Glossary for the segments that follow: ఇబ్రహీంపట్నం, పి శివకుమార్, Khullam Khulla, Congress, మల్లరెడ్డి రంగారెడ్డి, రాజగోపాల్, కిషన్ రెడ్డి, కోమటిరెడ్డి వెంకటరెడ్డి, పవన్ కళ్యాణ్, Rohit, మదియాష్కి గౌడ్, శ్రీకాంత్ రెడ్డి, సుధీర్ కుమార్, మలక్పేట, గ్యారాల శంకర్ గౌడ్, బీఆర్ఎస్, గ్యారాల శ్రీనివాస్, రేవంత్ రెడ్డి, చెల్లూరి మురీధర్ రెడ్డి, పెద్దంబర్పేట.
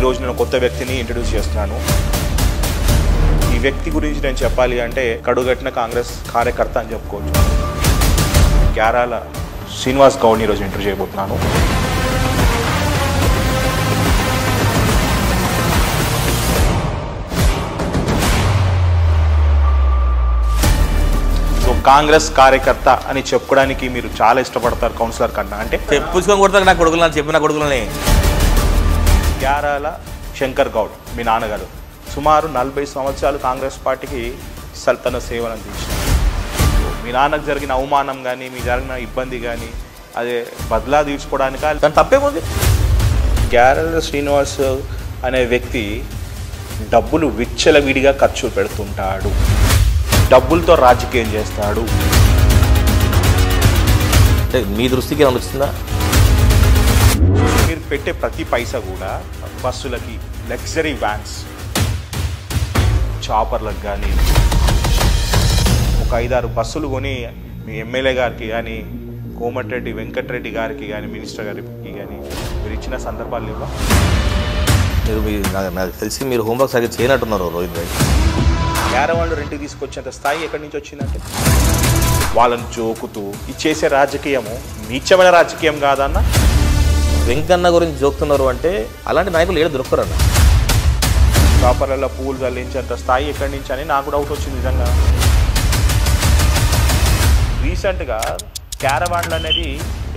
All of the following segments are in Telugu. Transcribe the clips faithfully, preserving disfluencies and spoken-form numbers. ఈరోజు నేను కొత్త వ్యక్తిని ఇంట్రడ్యూస్ చేస్తున్నాను. ఈ వ్యక్తి గురించి నేను చెప్పాలి అంటే కడుగట్టిన కాంగ్రెస్ కార్యకర్త అని చెప్పుకోవచ్చు. గ్యారాల శ్రీనివాస్ గౌడ్ని ఈరోజు ఇంటర్వ్యూ చేయబోతున్నాను. కాంగ్రెస్ కార్యకర్త అని చెప్పుకోవడానికి మీరు చాలా ఇష్టపడతారు కౌన్సిలర్ కన్నా. అంటే చెప్పుకొని కొడతారు నా కొడుకులు, నాకు చెప్పిన కొడుకులని. గ్యారాల శంకర్ గౌడ్ మీ నాన్నగారు సుమారు నలభై సంవత్సరాలు కాంగ్రెస్ పార్టీకి తన సేవలు అందించారు. మీ నాన్నకు జరిగిన అవమానం కానీ మీ జరిగిన ఇబ్బంది కానీ అదే బదలా తీర్చుకోవడానికి దాని తప్పేముంది? గ్యారాల శ్రీనివాస్ అనే వ్యక్తి డబ్బులు విచ్చలవిడిగా ఖర్చు పెడుతుంటాడు, డబ్బులతో రాజకీయం చేస్తాడు. అంటే మీ దృష్టికి ఆలోచిస్తుందా? మీరు పెట్టే ప్రతి పైసా కూడా బస్సులకి, లగ్జరీ వ్యాన్స్, చాపర్లకు కానీ ఒక ఐదారు బస్సులు కొని మీ ఎమ్మెల్యే గారికి కానీ, కోమటిరెడ్డి వెంకటరెడ్డి గారికి కానీ, మినిస్టర్ గారికి కానీ మీరు ఇచ్చిన సందర్భాలు లేవా? మీరు నాకు తెలిసి మీరు హోంవర్క్ సరిగ్గా చేయనట్టున్నారు రోహిత్ భాయ్. వేరే వాళ్ళు రెంట్కి తీసుకొచ్చేంత స్థాయి ఎక్కడి నుంచి వచ్చిందంటే వాళ్ళని జోకుతూ ఇది చేసే రాజకీయము నీచమైన రాజకీయం కాదన్న. వెంకన్న గురించి జోకుతున్నారు అంటే అలాంటి నాయకులు ఏడు దొరకరన్న. కాపర్లలో పూలు చల్లించేంత స్థాయి ఎక్కడి నుంచి అని నాకు డౌట్ వచ్చింది నిజంగా. రీసెంట్గా క్యారవాన్లు అనేది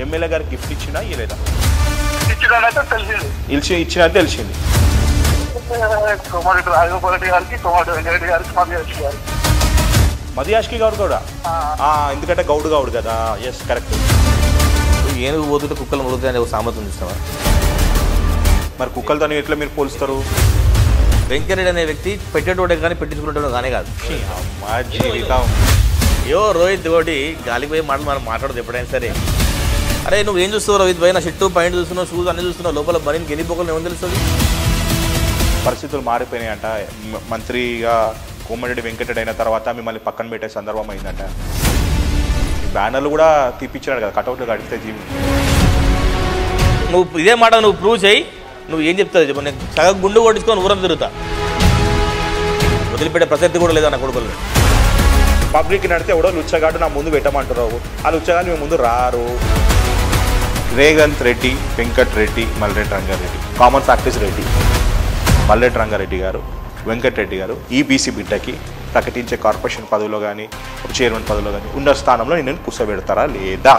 ఎమ్మెల్యే గారు గిఫ్ట్ ఇచ్చినా ఇవ్వలేదా? ఇచ్చి ఇచ్చినా తెలిసింది. మదియాష్కి గౌడ్ గౌడా, ఎందుకంటే గౌడ్ గౌడ్ కదా. Yes correct. ఏనుగు పోతుంటే కుక్కలు పోతుంది అనే ఒక సామర్థ్యం ఇస్తావా? మరి కుక్కలతో ఎట్లా మీరు పోలుస్తారు? వెంకరెడ్డి అనే వ్యక్తి పెట్టేటోడే కానీ పెట్టించుకునేటోడు కానీ కాదు. మా జీవితం యో రోహిత్ గౌడి గాలిపోయి మాటలు మనం మాట్లాడదు ఎప్పుడైనా సరే. అరే నువ్వు ఏం చూస్తావు రోహిత్ భాయ్? నా షర్టు ప్యాంట్ చూస్తున్నావు, షూస్ అన్నీ చూస్తున్నావు, లోపల బరిని గెలిపోకలు ఏమని తెలుస్తుంది? పరిస్థితులు మారిపోయినాయంట. మంత్రిగా కోమటిరెడ్డి వెంకటరెడ్డి అయిన తర్వాత మిమ్మల్ని పక్కన పెట్టే సందర్భం అయిందంట. బ్యానర్లు కూడా తీపిచ్చినాడు కదా కటౌట్లు కడితే జీవి. నువ్వు ఇదే మాట నువ్వు ప్రూవ్ చేయి. నువ్వు ఏం చెప్తావు చెప్పు? నేను సగం గుండు కొట్టించుకొని ఊరం తిరుగుతా, వదిలిపెట్టే ప్రసక్తి కూడా లేదా నా కొడుకులు. పబ్లిక్ నడితే ఎవడో లుచ్చగాడు నా ముందు పెట్టమంటున్నావు, ఆ లుచ్చగాడు మీ ముందు రారు. రేవంత్ రెడ్డి, Venkatareddy, మల్లరెడ్డి రంగారెడ్డి, common practice Reddy. మల్లెడ్డి రంగారెడ్డి గారు, వెంకటరెడ్డి గారు ఈ బీసీ బిడ్డకి ప్రకటించే కార్పొరేషన్ పదవిలో కానీ చైర్మన్ పదవిలో కానీ ఉన్న స్థానంలో నేను కూర్చోబెడతారా లేదా?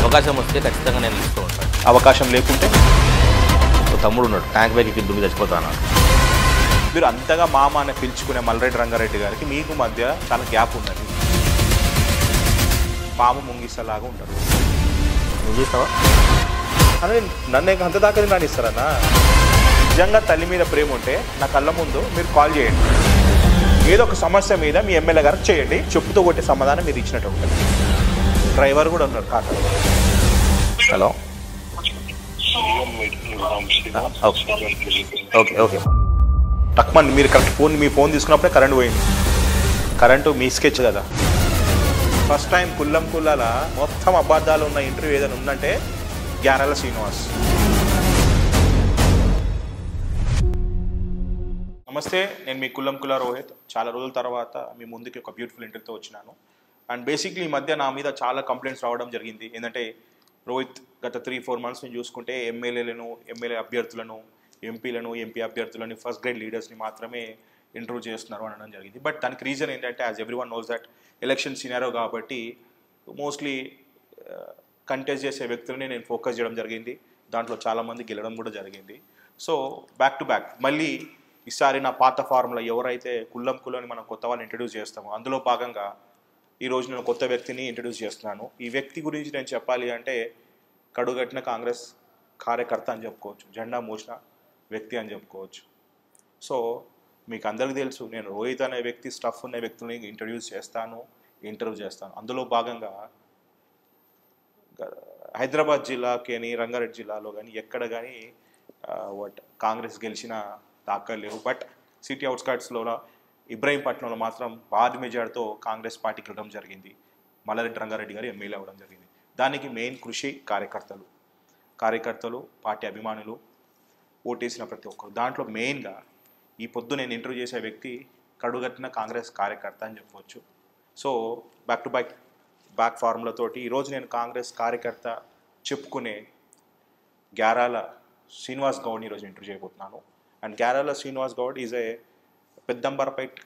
అవకాశం వస్తే ఖచ్చితంగా నేను ఇస్తూ ఉంటాను. అవకాశం లేకుంటే తమ్ముడు ఉన్నాడు ట్యాంక్ బ్యాగ్ కింద చచ్చిపోతాను. మీరు అంతగా మామ అని పిలుచుకునే మల్లరెడ్డి రంగారెడ్డి గారికి మీకు మధ్య చాలా గ్యాప్ ఉన్నది. పాము ముంగిసలాగా ఉంటారు. నువ్వు చూస్తావా అని నన్ను ఇంకా అంత దాకా నానిస్తారన్నా. నిజంగా తల్లి మీద ప్రేమ ఉంటే నా కళ్ళ ముందు మీరు కాల్ చేయండి. ఏదో ఒక సమస్య మీద మీ ఎమ్మెల్యే గారు చేయండి, చెప్పుతో కొట్టే సమాధానం మీరు ఇచ్చినట్టు ఉంటుంది. డ్రైవర్ కూడా ఉన్నారు కాక. Hello, okay okay. తక్కువ మీరు కరెక్ట్ ఫోన్ మీ ఫోన్ తీసుకున్నప్పుడే కరెంట్ పోయింది. కరెంటు మీ స్కెచ్ కదా. ఫస్ట్ టైం కుల్లం కుల్లాల మొత్తం అబద్ధాలు ఉన్న ఇంటర్వ్యూ ఏదైనా ఉందంటే గ్యారాల శ్రీనివాస్. నమస్తే, నేను మీ కుల్లం కుల రోహిత్. చాలా రోజుల తర్వాత మీ ముందుకి ఒక బ్యూటిఫుల్ ఇంటర్వ్యూతో వచ్చినాను. అండ్ బేసిక్లీ ఈ మధ్య నా మీద చాలా కంప్లైంట్స్ రావడం జరిగింది. ఏంటంటే రోహిత్, గత త్రీ ఫోర్ మంత్స్ నేను చూసుకుంటే ఎమ్మెల్యేలను, ఎమ్మెల్యే అభ్యర్థులను, ఎంపీలను, ఎంపీ అభ్యర్థులను, ఫస్ట్ గ్రేడ్ లీడర్స్ని మాత్రమే ఇంటర్వ్యూ చేస్తున్నారు అనడం జరిగింది. బట్ దానికి రీజన్ ఏంటంటే as every one knows that election scenario కాబట్టి మోస్ట్లీ కంటెస్ట్ చేసే వ్యక్తులని నేను ఫోకస్ చేయడం జరిగింది. దాంట్లో చాలామంది గెలడం కూడా జరిగింది. సో బ్యాక్ టు బ్యాక్ మళ్ళీ ఈసారి నా పాత ఫార్ములా ఎవరైతే కుల్లం కులని మనం కొత్త వాళ్ళని ఇంట్రడ్యూస్ చేస్తామో అందులో భాగంగా ఈరోజు నేను కొత్త వ్యక్తిని ఇంట్రడ్యూస్ చేస్తున్నాను. ఈ వ్యక్తి గురించి నేను చెప్పాలి అంటే కడుగట్టిన కాంగ్రెస్ కార్యకర్త అని చెప్పుకోవచ్చు, జెండా మోసిన వ్యక్తి అని చెప్పుకోవచ్చు. సో మీకు అందరికీ తెలుసు నేను రోహిత్ అనే వ్యక్తి స్టఫ్ ఉన్న వ్యక్తుల్ని ఇంట్రడ్యూస్ చేస్తాను, ఇంటర్వ్యూ చేస్తాను. అందులో భాగంగా హైదరాబాద్ జిల్లాకి కానీ, రంగారెడ్డి జిల్లాలో కానీ ఎక్కడ కానీ వాట్ కాంగ్రెస్ గెలిచిన దాఖలేవు. బట్ సిటీ అవుట్స్కట్స్లో ఇబ్రాహీంపట్నంలో మాత్రం భారీ మెజార్టీతో కాంగ్రెస్ పార్టీకి వెళ్ళడం జరిగింది. మల్లరెడ్డి రంగారెడ్డి గారు ఎమ్మెల్యే అవ్వడం జరిగింది. దానికి మెయిన్ కృషి కార్యకర్తలు, కార్యకర్తలు పార్టీ అభిమానులు, ఓటేసిన ప్రతి ఒక్కరు. దాంట్లో మెయిన్గా ఈ పొద్దు నేను ఇంటర్వ్యూ చేసే వ్యక్తి కడుగట్టిన కాంగ్రెస్ కార్యకర్త అని చెప్పవచ్చు. So back to back back ఫార్ములతోటి ఈరోజు నేను కాంగ్రెస్ కార్యకర్త చెప్పుకునే గ్యారాల శ్రీనివాస్ గౌడ్ని ఈరోజు ఇంటర్వ్యూ చేయబోతున్నాను. And గ్యారాల శ్రీనివాస్ Goud is a Peddamberpet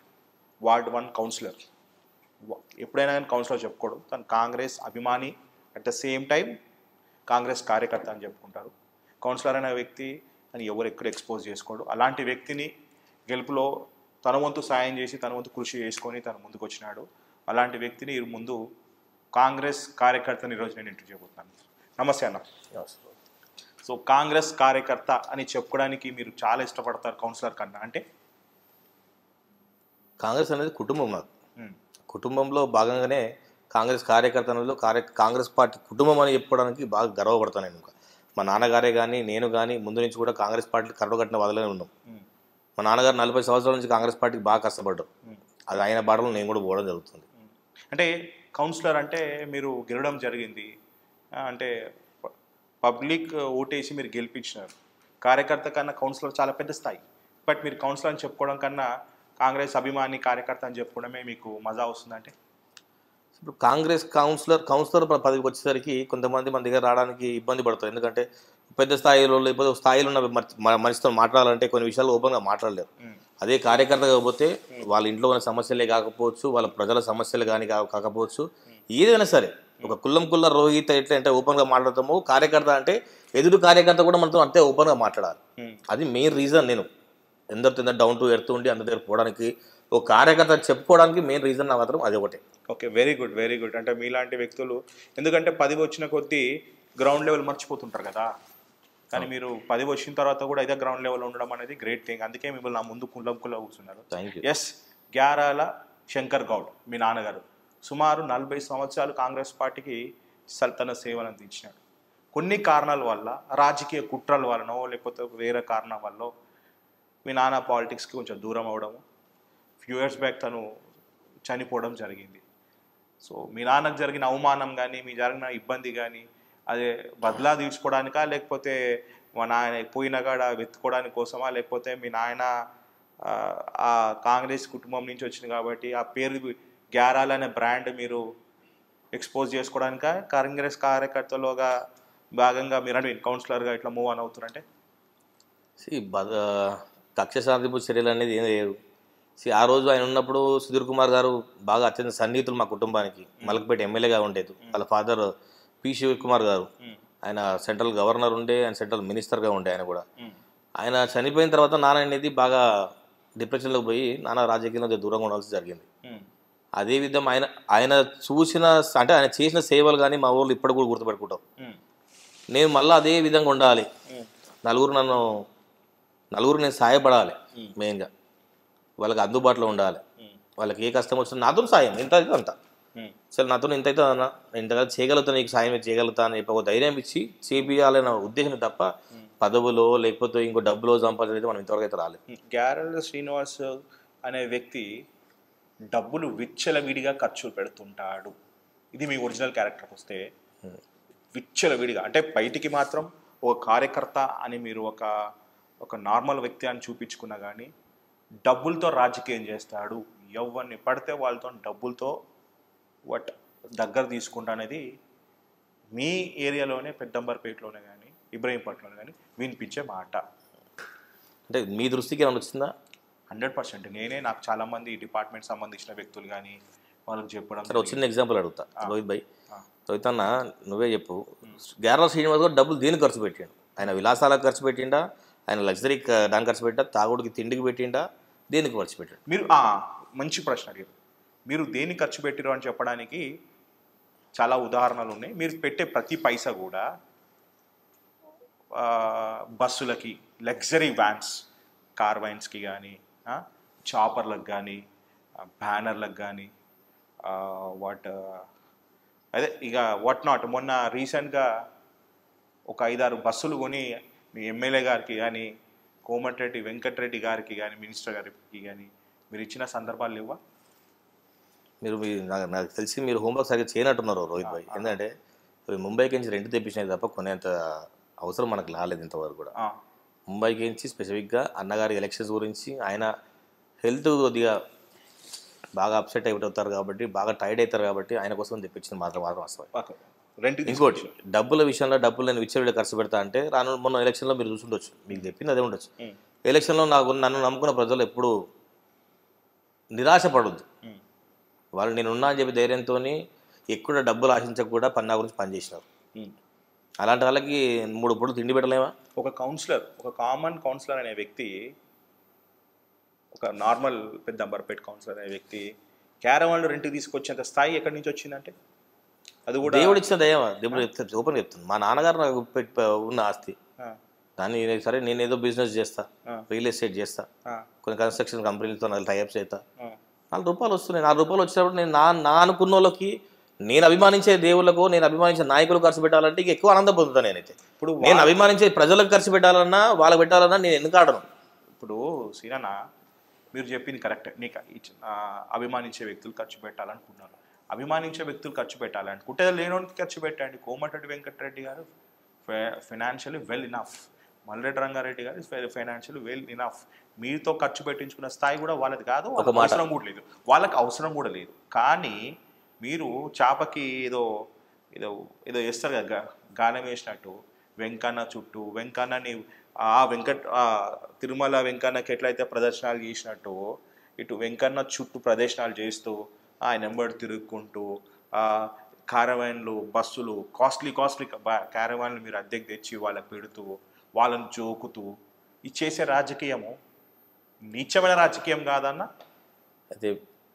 ward one councillor. ఎప్పుడైనా కానీ కౌన్సిలర్ చెప్పుకోడు, తను కాంగ్రెస్ అభిమాని, at the same time Congress కార్యకర్త అని చెప్పుకుంటారు. కౌన్సిలర్ అనే వ్యక్తి అని ఎవరు ఎక్కడ ఎక్స్పోజ్ చేసుకోడు. అలాంటి వ్యక్తిని గెలుపులో తన వంతు సాయం చేసి తన వంతు కృషి చేసుకొని తను ముందుకు వచ్చినాడు. అలాంటి వ్యక్తిని ముందు కాంగ్రెస్ కార్యకర్తని ఈరోజు నేను ఇంటర్వ్యూ చేయబోతున్నాను. నమస్తే అన్న. సో కాంగ్రెస్ కార్యకర్త అని చెప్పుకోవడానికి మీరు చాలా ఇష్టపడతారు కౌన్సిలర్ కన్నా. అంటే కాంగ్రెస్ అనేది కుటుంబం, నాకు కుటుంబంలో భాగంగానే కాంగ్రెస్ కార్యకర్తలలో కార్య కాంగ్రెస్ పార్టీ కుటుంబం అని చెప్పుకోవడానికి బాగా గర్వపడతాను నేను. ఇంకా మా నాన్నగారే కానీ నేను కానీ ముందు నుంచి కూడా కాంగ్రెస్ పార్టీ కరడుగట్టిన వదలనే ఉన్నాం. మా నాన్నగారు నలభై సంవత్సరాల నుంచి కాంగ్రెస్ పార్టీకి బాగా కష్టపడ్డారు. అది ఆయన బాటలో నేను కూడా పోవడం జరుగుతుంది. అంటే కౌన్సిలర్ అంటే మీరు గెలవడం జరిగింది అంటే పబ్లిక్ ఓటేసి మీరు గెలిపించినారు. కార్యకర్త కన్నా కౌన్సిలర్ చాలా పెద్ద స్థాయి. బట్ మీరు కౌన్సిలర్ అని చెప్పుకోవడం కన్నా కాంగ్రెస్ అభిమాని కార్యకర్త అని చెప్పుకోవడమే మీకు మజా వస్తుందంటే? ఇప్పుడు కాంగ్రెస్ కౌన్సిలర్ కౌన్సిలర్ పదవికి వచ్చేసరికి కొంతమంది మన దగ్గర రావడానికి ఇబ్బంది పడతారు. ఎందుకంటే పెద్ద స్థాయిలో లేకపోతే స్థాయిలో ఉన్న మనిషితో మాట్లాడాలంటే కొన్ని విషయాలు ఓపెన్గా మాట్లాడలేరు. అదే కార్యకర్త కాకపోతే వాళ్ళ ఇంట్లో ఉన్న సమస్యలే కాకపోవచ్చు, వాళ్ళ ప్రజల సమస్యలు కానీ కాకపోవచ్చు, ఏదైనా సరే ఒక కుల్లం కుల్ల రోహిత ఎట్లా అంటే ఓపెన్గా మాట్లాడతాము, కార్యకర్త అంటే ఎదురు కార్యకర్త కూడా మనతో అంతే ఓపెన్గా మాట్లాడాలి. అది మెయిన్ రీజన్. నేను ఎందరితో ఎంత డౌన్ టు ఎర్త్ ఉండి అందరి దగ్గర పోవడానికి ఒక కార్యకర్త చెప్పుకోవడానికి మెయిన్ రీజన్ నా మాత్రం అది ఒకటే. Okay, very good very good. అంటే మీలాంటి వ్యక్తులు ఎందుకంటే పదివి వచ్చిన కొద్దీ గ్రౌండ్ లెవెల్ మర్చిపోతుంటారు కదా, కానీ మీరు పదివి వచ్చిన తర్వాత కూడా ఇదే గ్రౌండ్ లెవెల్ ఉండడం అనేది గ్రేట్ థింగ్. అందుకే మిమ్మల్ని నా ముందు కులంకులో కూర్చున్నారు. ఎస్, గ్యారాల శంకర్ గౌడ్ మీ నాన్నగారు సుమారు నలభై సంవత్సరాలు కాంగ్రెస్ పార్టీకి తన సేవలు అందించినాడు. కొన్ని కారణాల వల్ల, రాజకీయ కుట్రల వలనో లేకపోతే వేరే కారణాల వల్ల మీ నాన్న పాలిటిక్స్కి కొంచెం దూరం అవడము, ఫ్యూ ఇయర్స్ బ్యాక్ తను చనిపోవడం జరిగింది. సో మీ నాన్నకు జరిగిన అవమానం కానీ మీ జరిగిన ఇబ్బంది కానీ అదే బదలా తీర్చుకోవడానికా, లేకపోతే మా నాయన పోయినా కాడ వెతుకోవడానికి కోసమా, లేకపోతే మీ నాయన ఆ కాంగ్రెస్ కుటుంబం నుంచి వచ్చింది కాబట్టి ఆ పేరు గ్యారాల అనే బ్రాండ్ మీరు ఎక్స్పోజ్ చేసుకోవడానిక కాంగ్రెస్ కార్యకర్తలోగా భాగంగా మీరు అంటే కౌన్సిలర్గా ఇట్లా మూవ్ ఆన్ అవుతారంటే? కక్ష సాధింపు చర్యలు అనేది ఏం లేదు. సి ఆ రోజు ఆయన ఉన్నప్పుడు సుధీర్ కుమార్ గారు బాగా అత్యంత సన్నిహితులు మా కుటుంబానికి. మలక్పేట ఎమ్మెల్యేగా ఉండేది. వాళ్ళ ఫాదర్ పి శివకుమార్ గారు, ఆయన సెంట్రల్ గవర్నర్ ఉండే, ఆయన సెంట్రల్ మినిస్టర్గా ఉండే. ఆయన కూడా ఆయన చనిపోయిన తర్వాత నాన్న అనేది బాగా డిప్రెషన్లోకి పోయి నాన్న రాజకీయంలో దూరంగా ఉండాల్సి జరిగింది. అదేవిధంగా ఆయన ఆయన చూసిన అంటే ఆయన చేసిన సేవలు కానీ మా ఊళ్ళో ఇప్పటికి కూడా గుర్తుపెట్టుకుంటాం. నేను మళ్ళీ అదే విధంగా ఉండాలి, నలుగురు నన్ను నలుగురు నేను సహాయపడాలి, మెయిన్గా వాళ్ళకి అందుబాటులో ఉండాలి, వాళ్ళకి ఏ కష్టం వచ్చినా నాతో సాయం ఎంత అయితే అంత, సరే నాతో ఇంత అయితే అన్న ఇంతగా చేయగలుగుతా, నీకు సాయం చేయగలుగుతా అని చెప్పి ఒక ధైర్యం ఇచ్చి చేపియాలనే ఉద్దేశం తప్ప పదవులో లేకపోతే ఇంకో డబ్బులో సంపాదించడం మనం ఇంతవరకు అయితే రాలేదు. గ్యారాల శ్రీనివాస్ అనే వ్యక్తి డబ్బులు విచ్చలవిడిగా ఖర్చులు పెడుతుంటాడు. ఇది మీ ఒరిజినల్ క్యారెక్టర్కి వస్తే విచ్చలవిడిగా అంటే బయటికి మాత్రం ఒక కార్యకర్త అని మీరు ఒక ఒక నార్మల్ వ్యక్తి అని చూపించుకున్నా కానీ డబ్బులతో రాజకీయం చేస్తాడు. ఎవరిని పడితే వాళ్ళతో డబ్బులతో వాట్ దగ్గర తీసుకుంటా అనేది మీ ఏరియాలోనే పెద్దంబర్పేటలోనే కానీ ఇబ్రహీంపట్నంలోనే కానీ వినిపించే మాట. అంటే మీ దృష్టికి ఏమైనా వచ్చిందా? హండ్రెడ్ పర్సెంట్ నేనే నాకు చాలామంది డిపార్ట్మెంట్ సంబంధించిన వ్యక్తులు కానీ వాళ్ళకి చెప్పడం. సరే వచ్చిన ఎగ్జాంపుల్ అడుగుతా. రోహిత్ భాయ్, రోహిత్ అన్న నువ్వే చెప్పు, గ్యారాల శ్రీనివాస్ గారు డబ్బులు దేనికి ఖర్చు పెట్టిండు? ఆయన విలాసాలకు ఖర్చు పెట్టిండా, ఆయన లగ్జరీ దానికి ఖర్చు పెట్టా, తాగుడికి తిండికి పెట్టిండా, దేనికి ఖర్చు పెట్టాడు? మీరు మంచి ప్రశ్న అడిగారు. మీరు దేన్ని ఖర్చు పెట్టారు అని చెప్పడానికి చాలా ఉదాహరణలు ఉన్నాయి. మీరు పెట్టే ప్రతి పైసా కూడా బస్సులకి, లగ్జరీ వ్యాన్స్, కార్ వ్యాన్స్కి కానీ, చాపర్లకు కానీ, బ్యానర్లకు కానీ, వాట్ అదే ఇక వాట్ నాట్. మొన్న రీసెంట్గా ఒక ఐదారు బస్సులు కొని మీ ఎమ్మెల్యే గారికి కానీ కోమటిరెడ్డి వెంకటరెడ్డి గారికి కానీ మినిస్టర్ గారికి కానీ మీరు ఇచ్చిన సందర్భాలు లేవా? మీరు నాకు తెలిసి మీరు హోంవర్క్ సరిగ్గా చేయనట్టున్నారు రోహిత్ భాయ్. ఎందుకంటే ముంబైకి నుంచి రెంట్ తెప్పించినవి తప్ప కొనేంత అవసరం మనకు రాలేదు ఇంతవరకు కూడా. ముంబై గురించి స్పెసిఫిక్గా అన్నగారి ఎలక్షన్స్ గురించి ఆయన హెల్త్ కొద్దిగా బాగా అప్సెట్ అయిపోతారు కాబట్టి బాగా టైర్డ్ అవుతారు కాబట్టి ఆయన కోసం తెప్పించింది మాత్రం మాత్రం వస్తాయి. రెంట్ ఇంకోటి డబ్బుల విషయంలో డబ్బులు నేను విచ్చలవిడిగా ఖర్చు పెడతా అంటే రాను మొన్న ఎలక్షన్లో మీరు చూసుండొచ్చు, మీకు చెప్పింది అదే ఉండొచ్చు. ఎలక్షన్లో నాకు నన్ను నమ్ముకున్న ప్రజలు ఎప్పుడు నిరాశ పడొద్దు, వాళ్ళు నేనున్నా అని చెప్పి ధైర్యంతో ఎక్కువ డబ్బులు ఆశించకుండా పన్నా గురించి పనిచేసినారు. అలాంటి వాళ్ళకి మూడు పూటలు తిండి పెట్టలేమా? ఒక కౌన్సిలర్, ఒక కామన్ కౌన్సిలర్ అనే వ్యక్తి, ఒక నార్మల్ పెద్ద అంబర్పేట కౌన్సిలర్ అనే వ్యక్తి క్యారవాన్లు రెంట్కి తీసుకొచ్చేంత స్థాయి ఎక్కడి నుంచి వచ్చిందంటే అది కూడా దేవుడు ఇచ్చిన దయమా? దేవుడు చెప్తాను ఓపెన్ చెప్తుంది. మా నాన్నగారు నాకు ఉన్న ఆస్తి దాన్ని సరే నేను ఏదో బిజినెస్ చేస్తా, రియల్ ఎస్టేట్ చేస్తా, కొన్ని కన్స్ట్రక్షన్ కంపెనీలతో నాకు టైఅప్స్ చేస్తా, నాలుగు రూపాయలు వస్తున్నాయి. నాలుగు రూపాయలు వచ్చినప్పుడు నేను నా నా అనుకున్న వాళ్ళకి, నేను అభిమానించే దేవుళ్ళకు, నేను అభిమానించే నాయకులు ఖర్చు పెట్టాలంటే ఎక్కువ ఆనందం పొందుతాను నేనైతే. ఇప్పుడు నేను అభిమానించే ప్రజలకు ఖర్చు పెట్టాలన్నా వాళ్ళకి పెట్టాలన్నా నేను ఎందుకు ఆడను? ఇప్పుడు సీనా మీరు చెప్పింది కరెక్ట్, నీకు అభిమానించే వ్యక్తులు ఖర్చు పెట్టాలనుకుంటున్నాను, అభిమానించే వ్యక్తులు ఖర్చు పెట్టాలనుకుంటే లేనోనికి ఖర్చు పెట్టండి. కోమటిరెడ్డి వెంకటరెడ్డి గారు financially well enough, మల్లరెడ్డి రంగారెడ్డి గారు ఫైనాన్షియల్ వెల్ ఇనఫ్. మీతో ఖర్చు పెట్టించుకున్న స్థాయి కూడా వాళ్ళది కాదు, వాళ్ళకి అవసరం కూడా లేదు, వాళ్ళకి అవసరం కూడా లేదు. కానీ మీరు చేపకి ఏదో ఏదో ఏదో వేస్తారు కదా గానం వేసినట్టు, వెంకన్న చుట్టూ వెంకన్నని ఆ వెంకట తిరుమల వెంకన్నకి ఎట్లయితే ప్రదర్శనలు చేసినట్టు ఇటు వెంకన్న చుట్టూ ప్రదర్శనలు చేస్తూ ఆ నెంబర్ తిరుగుకుంటూ క్యారవాన్లు, బస్సులు, కాస్ట్లీ కాస్ట్లీ క్యారవాన్లు మీరు అద్దెకి తెచ్చి వాళ్ళకి పెడుతూ వాళ్ళని జోకుతూ ఇది చేసే రాజకీయము నీచమైన రాజకీయం కాదన్న. అయితే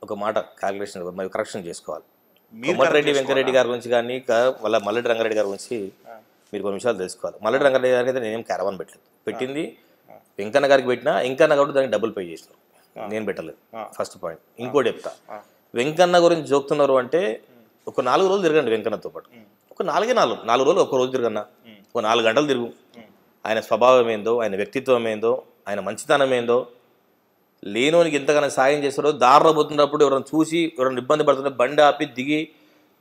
ఒక మాట క్యాలిక్యులేషన్ మరి కరెక్షన్ చేసుకోవాలి. కోమటిరెడ్డి వెంకటరెడ్డి గారి గురించి కానీ వాళ్ళ మల్లెడ్డి రంగారెడ్డి గారి గురించి మీరు కొన్ని నిమిషాలు తెలుసుకోవాలి. మల్లెడ్డి రంగారెడ్డి గారికి అయితే నేనేం క్యారవాన్ పెట్టలేదు, పెట్టింది వెంకన్న గారికి పెట్టినా వెంకన్న కాబట్టి దానికి డబ్బులు పే చేసినారు, నేను పెట్టలేదు. First point. ఇంకోటి చెప్తా, వెంకన్న గురించి జోకుతున్నారు అంటే ఒక నాలుగు రోజులు తిరగండి వెంకన్నతో పాటు, ఒక నాలుగే నాలుగు నాలుగు రోజులు ఒక రోజు తిరగన్నా, ఒక నాలుగు గంటలు తిరుగు. ఆయన స్వభావం ఏందో, ఆయన వ్యక్తిత్వం ఏందో, ఆయన మంచితనం ఏందో, లేనోనికి ఎంతగానో సాయం చేస్తాడో, దారిలో పోతున్నప్పుడు ఎవరైనా చూసి ఎవరైనా ఇబ్బంది పడుతుంటే బండి ఆపి దిగి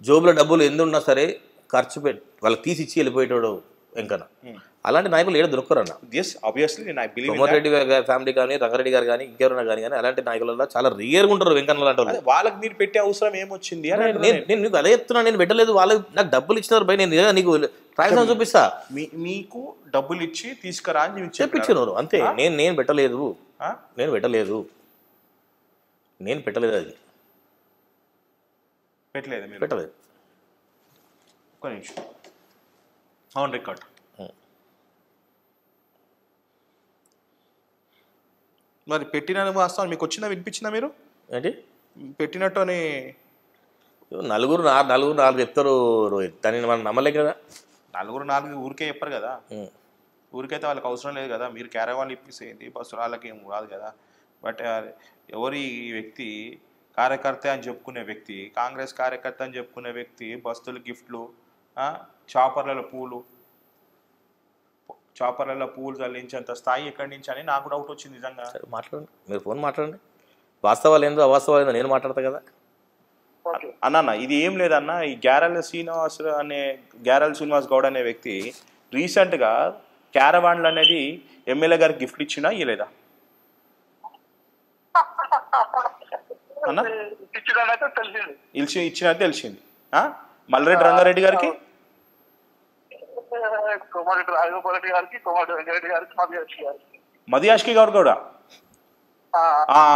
జోబులో డబ్బులు ఎందున్నా సరే ఖర్చు పెట్టి వాళ్ళకి తీసి ఇచ్చి వెళ్ళిపోయేటోడు వెంకన్న. అలాంటి నాయకులు ఏడ దొరకరన్న. కోమటిరెడ్డి ఫ్యామిలీ కానీ రంగారెడ్డి గారు కానీ ఇంకెవరైనా కానీ కానీ అలాంటి నాయకులలో చాలా రేర్గా ఉంటారు వెంకన్న లాంటి వాళ్ళు. వాళ్ళకి మీరు పెట్టే అవసరం ఏమొచ్చింది? నేను నీకు అదే చెప్తున్నా, నేను పెట్టలేదు, వాళ్ళకి నాకు డబ్బులు ఇచ్చినారు బయట, నేను నీకు ప్రయత్నం చూపిస్తా, మీకు డబ్బులు ఇచ్చి తీసుకురా అని చెప్పించినారు అంతే. నేను నేను పెట్టలేదు నేను పెట్టలేదు నేను పెట్టలేదు అది పెట్టలేదు పెట్టలేదు ఒక నిమిషం ఆన్ రికార్డ్. మరి పెట్టిన వాస్తవం మీకు వచ్చిందా? వినిపించిందా మీరు ఏంటి పెట్టినట్టు అని? నలుగురు నాలుగు నలుగురు నాలుగు చెప్తారు రోహిత్, దాన్ని మనం నమ్మలే కదా. నలుగురు నాలుగు ఊరికే చెప్పారు కదా, ఊరికైతే వాళ్ళకి అవసరం లేదు కదా. మీరు క్యారవాన్లు ఇప్పిసేది బస్సు వాళ్ళకి ఏం రాదు కదా. బట్ ఎవరి వ్యక్తి కార్యకర్త అని చెప్పుకునే వ్యక్తి, కాంగ్రెస్ కార్యకర్త అని చెప్పుకునే వ్యక్తి బస్సులు, గిఫ్ట్లు, చాపర్లలో పూలు, చాపర్లలో పూలు చల్లించేంత స్థాయి ఎక్కడి నుంచి అని నాకు డౌట్ వచ్చింది నిజంగా. మాట్లాడండి, మీరు ఫోన్ మాట్లాడండి, వాస్తవాలు ఏందో అవాస్తవాలు ఏందో నేను మాట్లాడతా కదా అన్న. ఇది ఏం లేదన్న, ఈ గ్యారాల శ్రీనివాస్ అనే గ్యారాల శ్రీనివాస్ గౌడ్ అనే వ్యక్తి రీసెంట్గా క్యారవాన్లు అనేది ఎమ్మెల్యే గారికి గిఫ్ట్ ఇచ్చినా ఇవ్వలేదా అన్నా? ఇచ్చి ఇచ్చినా తెలిసింది. మల్లరెడ్డి రంగారెడ్డి గారికి, మదియాష్కి గౌడ్ గౌడ,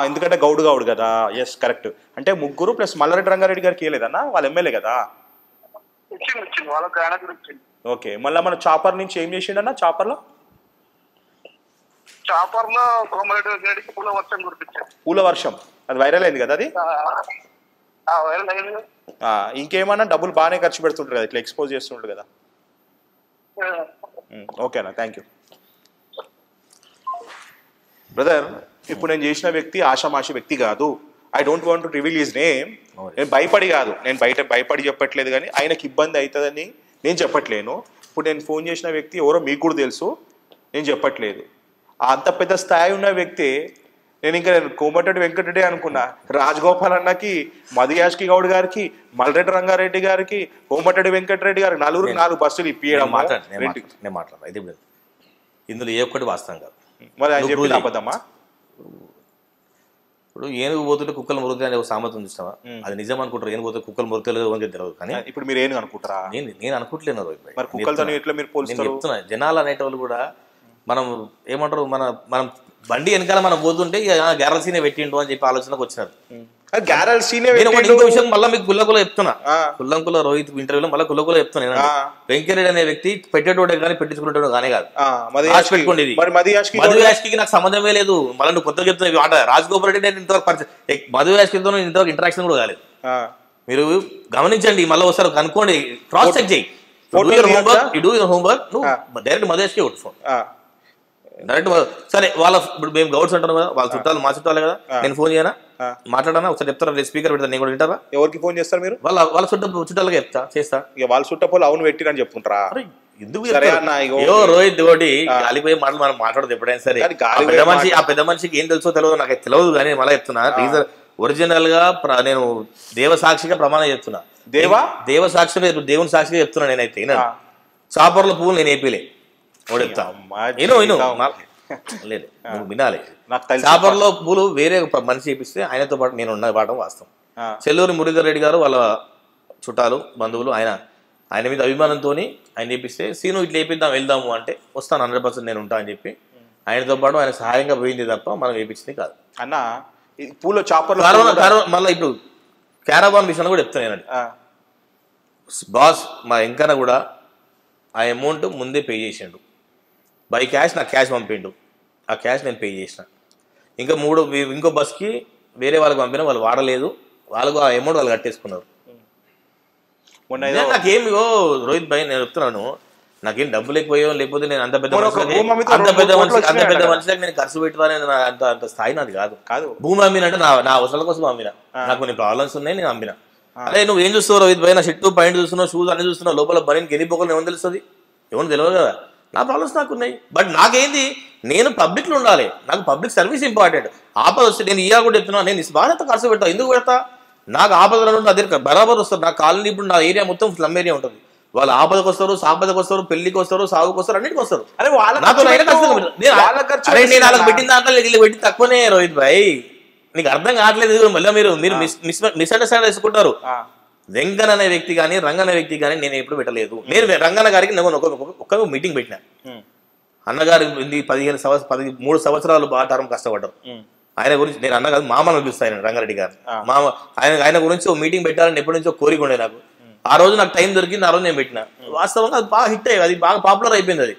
ఎందుకంటే గౌడ్ గౌడ్ కదా. Yes correct. అంటే ముగ్గురు ప్లస్ మల్లరెడ్డి రంగారెడ్డి గారికి ఇవ్వలేదన్నా, వాళ్ళు ఎమ్మెల్యే కదా. ఓకే, మళ్ళీ మన చాపర్ నుంచి ఏం చేసిండు అన్న? చాపర్లో చాపర్లో పూల వర్షం అది వైరల్ అయింది కదా, అది ఇంకేమన్నా డబ్బులు బాగానే ఖర్చు పెడుతుంటారు కదా, ఇట్లా ఎక్స్పోజ్ చేస్తుంటారు కదా. ఓకేనా, థ్యాంక్ యూ బ్రదర్. ఇప్పుడు నేను చేసిన వ్యక్తి ఆషామాషి వ్యక్తి కాదు. I don't want to reveal his name. నేను భయపడి కాదు, నేను బయట భయపడి చెప్పట్లేదు, కానీ ఆయనకి ఇబ్బంది అవుతుందని నేను చెప్పట్లేను. ఇప్పుడు నేను ఫోన్ చేసిన వ్యక్తి ఎవరో మీకు కూడా తెలుసు, నేను చెప్పట్లేదు. అంత పెద్ద స్థాయి ఉన్న వ్యక్తి నేను ఇంకా నేను కోమటిరెడ్డి వెంకటరెడ్డి అనుకున్నా, రాజగోపాల్ అన్నకి, మదియాష్కి గౌడ్ గారికి, మల్లరెడ్డి రంగారెడ్డి గారికి, కోమటిరెడ్డి వెంకటరెడ్డి గారికి నలుగురు నాలుగు బస్సులు ఇప్పించడం. మాట్లాడండి, నేను మాట్లాడలేదు. ఇందులో ఏ ఒక్కటి వాస్తవం కాదు. ఇప్పుడు ఏనుగు పోతులు కుక్కలు మురుగుతాయి అనే ఒక సామర్థ్యం చూస్తావా, అది నిజం అనుకుంటారు. ఏనుగు పోతే కుక్కలు మురుగుతాయో తెలియదు. కానీ ఇప్పుడు మీరు ఏనుగు అనుకుంటారా? నేను నేను అనుకుంటలేను. చెప్తున్నా, జనాలు అనేటోళ్ళు కూడా మనం ఏమంటారు, మన మనం బండి వెనకాల మనం పోతుంటే గ్యారాల సీనే పెట్టిండు అని చెప్పి ఆలోచనకు వచ్చినారు. మళ్ళీ మీకు గుల్లకుల చెప్తున్నా, కుల్లంకుల రోహిత్ ఇంటర్వ్యూలో మళ్ళీ కుల్లకుల చెప్తున్నా, వెంకరెడ్డి అనే వ్యక్తి పెట్టేటోడే కానీ పెట్టించుకునేటోడు కానీ కాదు. పెట్టుకోండి, మధు యాష్కి నాకు సంబంధమే లేదు. మళ్ళీ నువ్వు కొత్తగా చెప్తున్నా ఆట రాజగోపాల్ రెడ్డి నేను ఇంతవరకు పరిచయం, మధు యాష్కితో నేను ఇంతవరకు ఇంటరాక్షన్ కూడా కాలేదు. మీరు గమనించండి, మళ్ళీ ఒకసారి కనుక్కోండి, క్రాస్ చెక్ చేయి. Do your homework. నువ్వు డైరెక్ట్ మధు యాష్కి కొట్టు ఫోన్. డైరెక్ట్ సరే వాళ్ళ ఇప్పుడు మేము గౌడ్స్ అంటున్నాం కదా, వాళ్ళ చుట్టాలు మా చుట్టాలే కదా. నేను ఫోన్ చేయనా, మాట్లాడానా, ఒకసారి చెప్తారా, స్పీకర్ పెడతాను నేను కూడా, వింటారా? ఎవరికి ఫోన్ చేస్తారు మీరు? వాళ్ళ వాళ్ళ చుట్ట చుట్టాలకి చెప్తా చేస్తా. ఇక వాళ్ళ చుట్టపోలు అవును పెట్టిరని చెప్పుకుంటారా? ఎందుకు రోహిత్ ఒకటి గాలిపోయి మాటలు మనం మాట్లాడదు ఎప్పుడైనా సరే. పెద్ద మనిషి, ఆ పెద్ద మనిషికి ఏం తెలుసో తెలియదు, నాకు తెలియదు. కానీ మళ్ళీ చెప్తున్నా, రీజన్ ఒరిజినల్ గా నేను దేవసాక్షిగా ప్రమాణం చెప్తున్నా. దేవా దేవసాక్షిగా దేవుని సాక్షిగా చెప్తున్నా. నేనైతే చాపర్ల పువ్వులు నేను ఏపీలే లేదు, వినాలి. చాపర్లో పూలు వేరే మనిషి చేపిస్తే ఆయనతో పాటు నేను ఉన్న పాఠం వాస్తవం. చెల్లూరి మురీధర్ రెడ్డి గారు వాళ్ళ చుట్టాలు బంధువులు, ఆయన ఆయన మీద అభిమానంతో ఆయన చేపిస్తే, సీను ఇట్లా వేపిద్దాం వెళ్దాము అంటే వస్తాను హండ్రెడ్ పర్సెంట్ నేను ఉంటా అని చెప్పి ఆయనతో పాటు ఆయన సహాయంగా పోయింది తప్ప మనం వేపించింది కాదు. అన్న పూలు చాపర్లు మళ్ళీ ఇప్పుడు క్యారాబాన్ విషయంలో కూడా చెప్తాను నేనండి. బాస్ మా ఎంకన్న కూడా ఆ అమౌంట్ ముందే పే చేసిండు. బై క్యాష్ నాకు క్యాష్ పంపిండు, ఆ క్యాష్ నేను పే చేసిన. ఇంకా మూడు ఇంకో బస్కి వేరే వాళ్ళకి పంపినా, వాళ్ళు వాడలేదు, వాళ్ళకు ఆ అమౌంట్ వాళ్ళు కట్టేసుకున్నారు. నాకేమిగో రోహిత్ భాయ్ నేను చెప్తున్నాను, నాకేం డబ్బు లేకపోయా లేకపోతే నేను అంత పెద్ద అంత పెద్ద మనిషి అంత పెద్ద మనిషికి నేను ఖర్చు పెట్టాలని అంత అంత స్థాయి నాది కాదు. భూమి అమ్మిన అంటే నా నా అవసరాల కోసం అమ్మిన, నాకు కొన్ని ప్రాబ్లమ్స్ ఉన్నాయి, నేను అమ్మిన. అదే నువ్వు ఏం చూస్తావు రోహిత్ భాయ్, నా షర్టు పాయింట్ చూస్తున్నావు, షూస్ అన్ని చూస్తున్నావు, లోపల బనీకి వెళ్ళిపోకుండా ఏమని తెలుస్తుంది? ఏమని తెలియదు కదా. నా ప్రాబ్లమ్స్ నాకున్నాయి, బట్ నాకేంది, నేను పబ్లిక్లో ఉండాలి, నాకు పబ్లిక్ సర్వీస్ ఇంపార్టెంట్. ఆపద వస్తే నేను ఇయా కూడా చెప్తున్నాను, నేను బాధ్యత ఖర్చు పెడతా. ఎందుకు పెడతా? నాకు ఆపదలు నా దగ్గర బరాబర్ వస్తారు. నా కాలనీ ఇప్పుడు నా ఏరియా మొత్తం స్లమ్ ఏరియా ఉంటుంది. వాళ్ళు ఆపదకు వస్తారు, సాపదకు వస్తారు, పెళ్లికి వస్తారు, సాగుకు వస్తారు, అన్నిటికి వస్తారు. నేను పెట్టిన దాంట్లో వీళ్ళు పెట్టి తక్కువనే రోహిత్ భాయ్, నీకు అర్థం కావట్లేదు. మళ్ళీ మీరు మీరు మిస్అండర్స్టాండ్ చేసుకుంటారు. వెంకన్న అనే వ్యక్తి కానీ రంగన్న వ్యక్తి కానీ నేను ఎప్పుడు పెట్టలేదు. నేను రంగన్న గారికి నేను ఒక్క మీటింగ్ పెట్టినా. అన్నగారు పదిహేను సంవత్సరాలు పది మూడు సంవత్సరాలు బాగా తరం కష్టపడ్డారు. ఆయన గురించి నేను అన్న కాదు మామను పిలుస్తాను, రంగారెడ్డి గారు మామ. ఆయన ఆయన గురించి ఒక మీటింగ్ పెట్టాలని ఎప్పటి నుంచో కోరిక ఉండే నాకు. ఆ రోజు నాకు టైం దొరికింది, ఆ రోజు నేను పెట్టినా. వాస్తవంగా అది బాగా హిట్ అయ్యేది, అది బాగా పాపులర్ అయిపోయింది. అది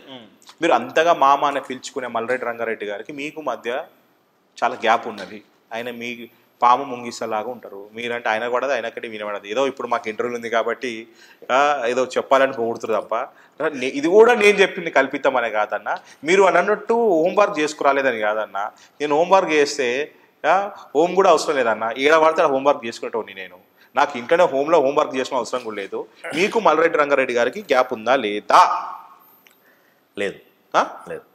మీరు అంతగా మామ అని పిలుచుకునే మల్లరెడ్డి రంగారెడ్డి గారికి మీకు మధ్య చాలా గ్యాప్ ఉన్నది. ఆయన మీ పాము ముంగిసలాగా ఉంటారు, మీరంటే ఆయన కూడా ఆయనకటి వినబడదు. ఏదో ఇప్పుడు మాకు ఇంటర్వ్యూలు ఉంది కాబట్టి ఏదో చెప్పాలని పోగొడుతుంది తప్ప, ఇది కూడా నేను చెప్పింది కల్పితం అనే కాదన్న. మీరు అని అన్నట్టు హోంవర్క్ చేసుకురాలేదని కాదన్న, నేను హోంవర్క్ చేస్తే హోమ్ కూడా అవసరం లేదన్న, ఏడ పడితే హోంవర్క్ చేసుకునేటోని నేను. నాకు ఇంట్లోనే హోమ్లో హోంవర్క్ చేసిన అవసరం కూడా లేదు. మీకు మల్లరెడ్డి రంగారెడ్డి గారికి గ్యాప్ ఉందా లేదా? లేదు లేదు.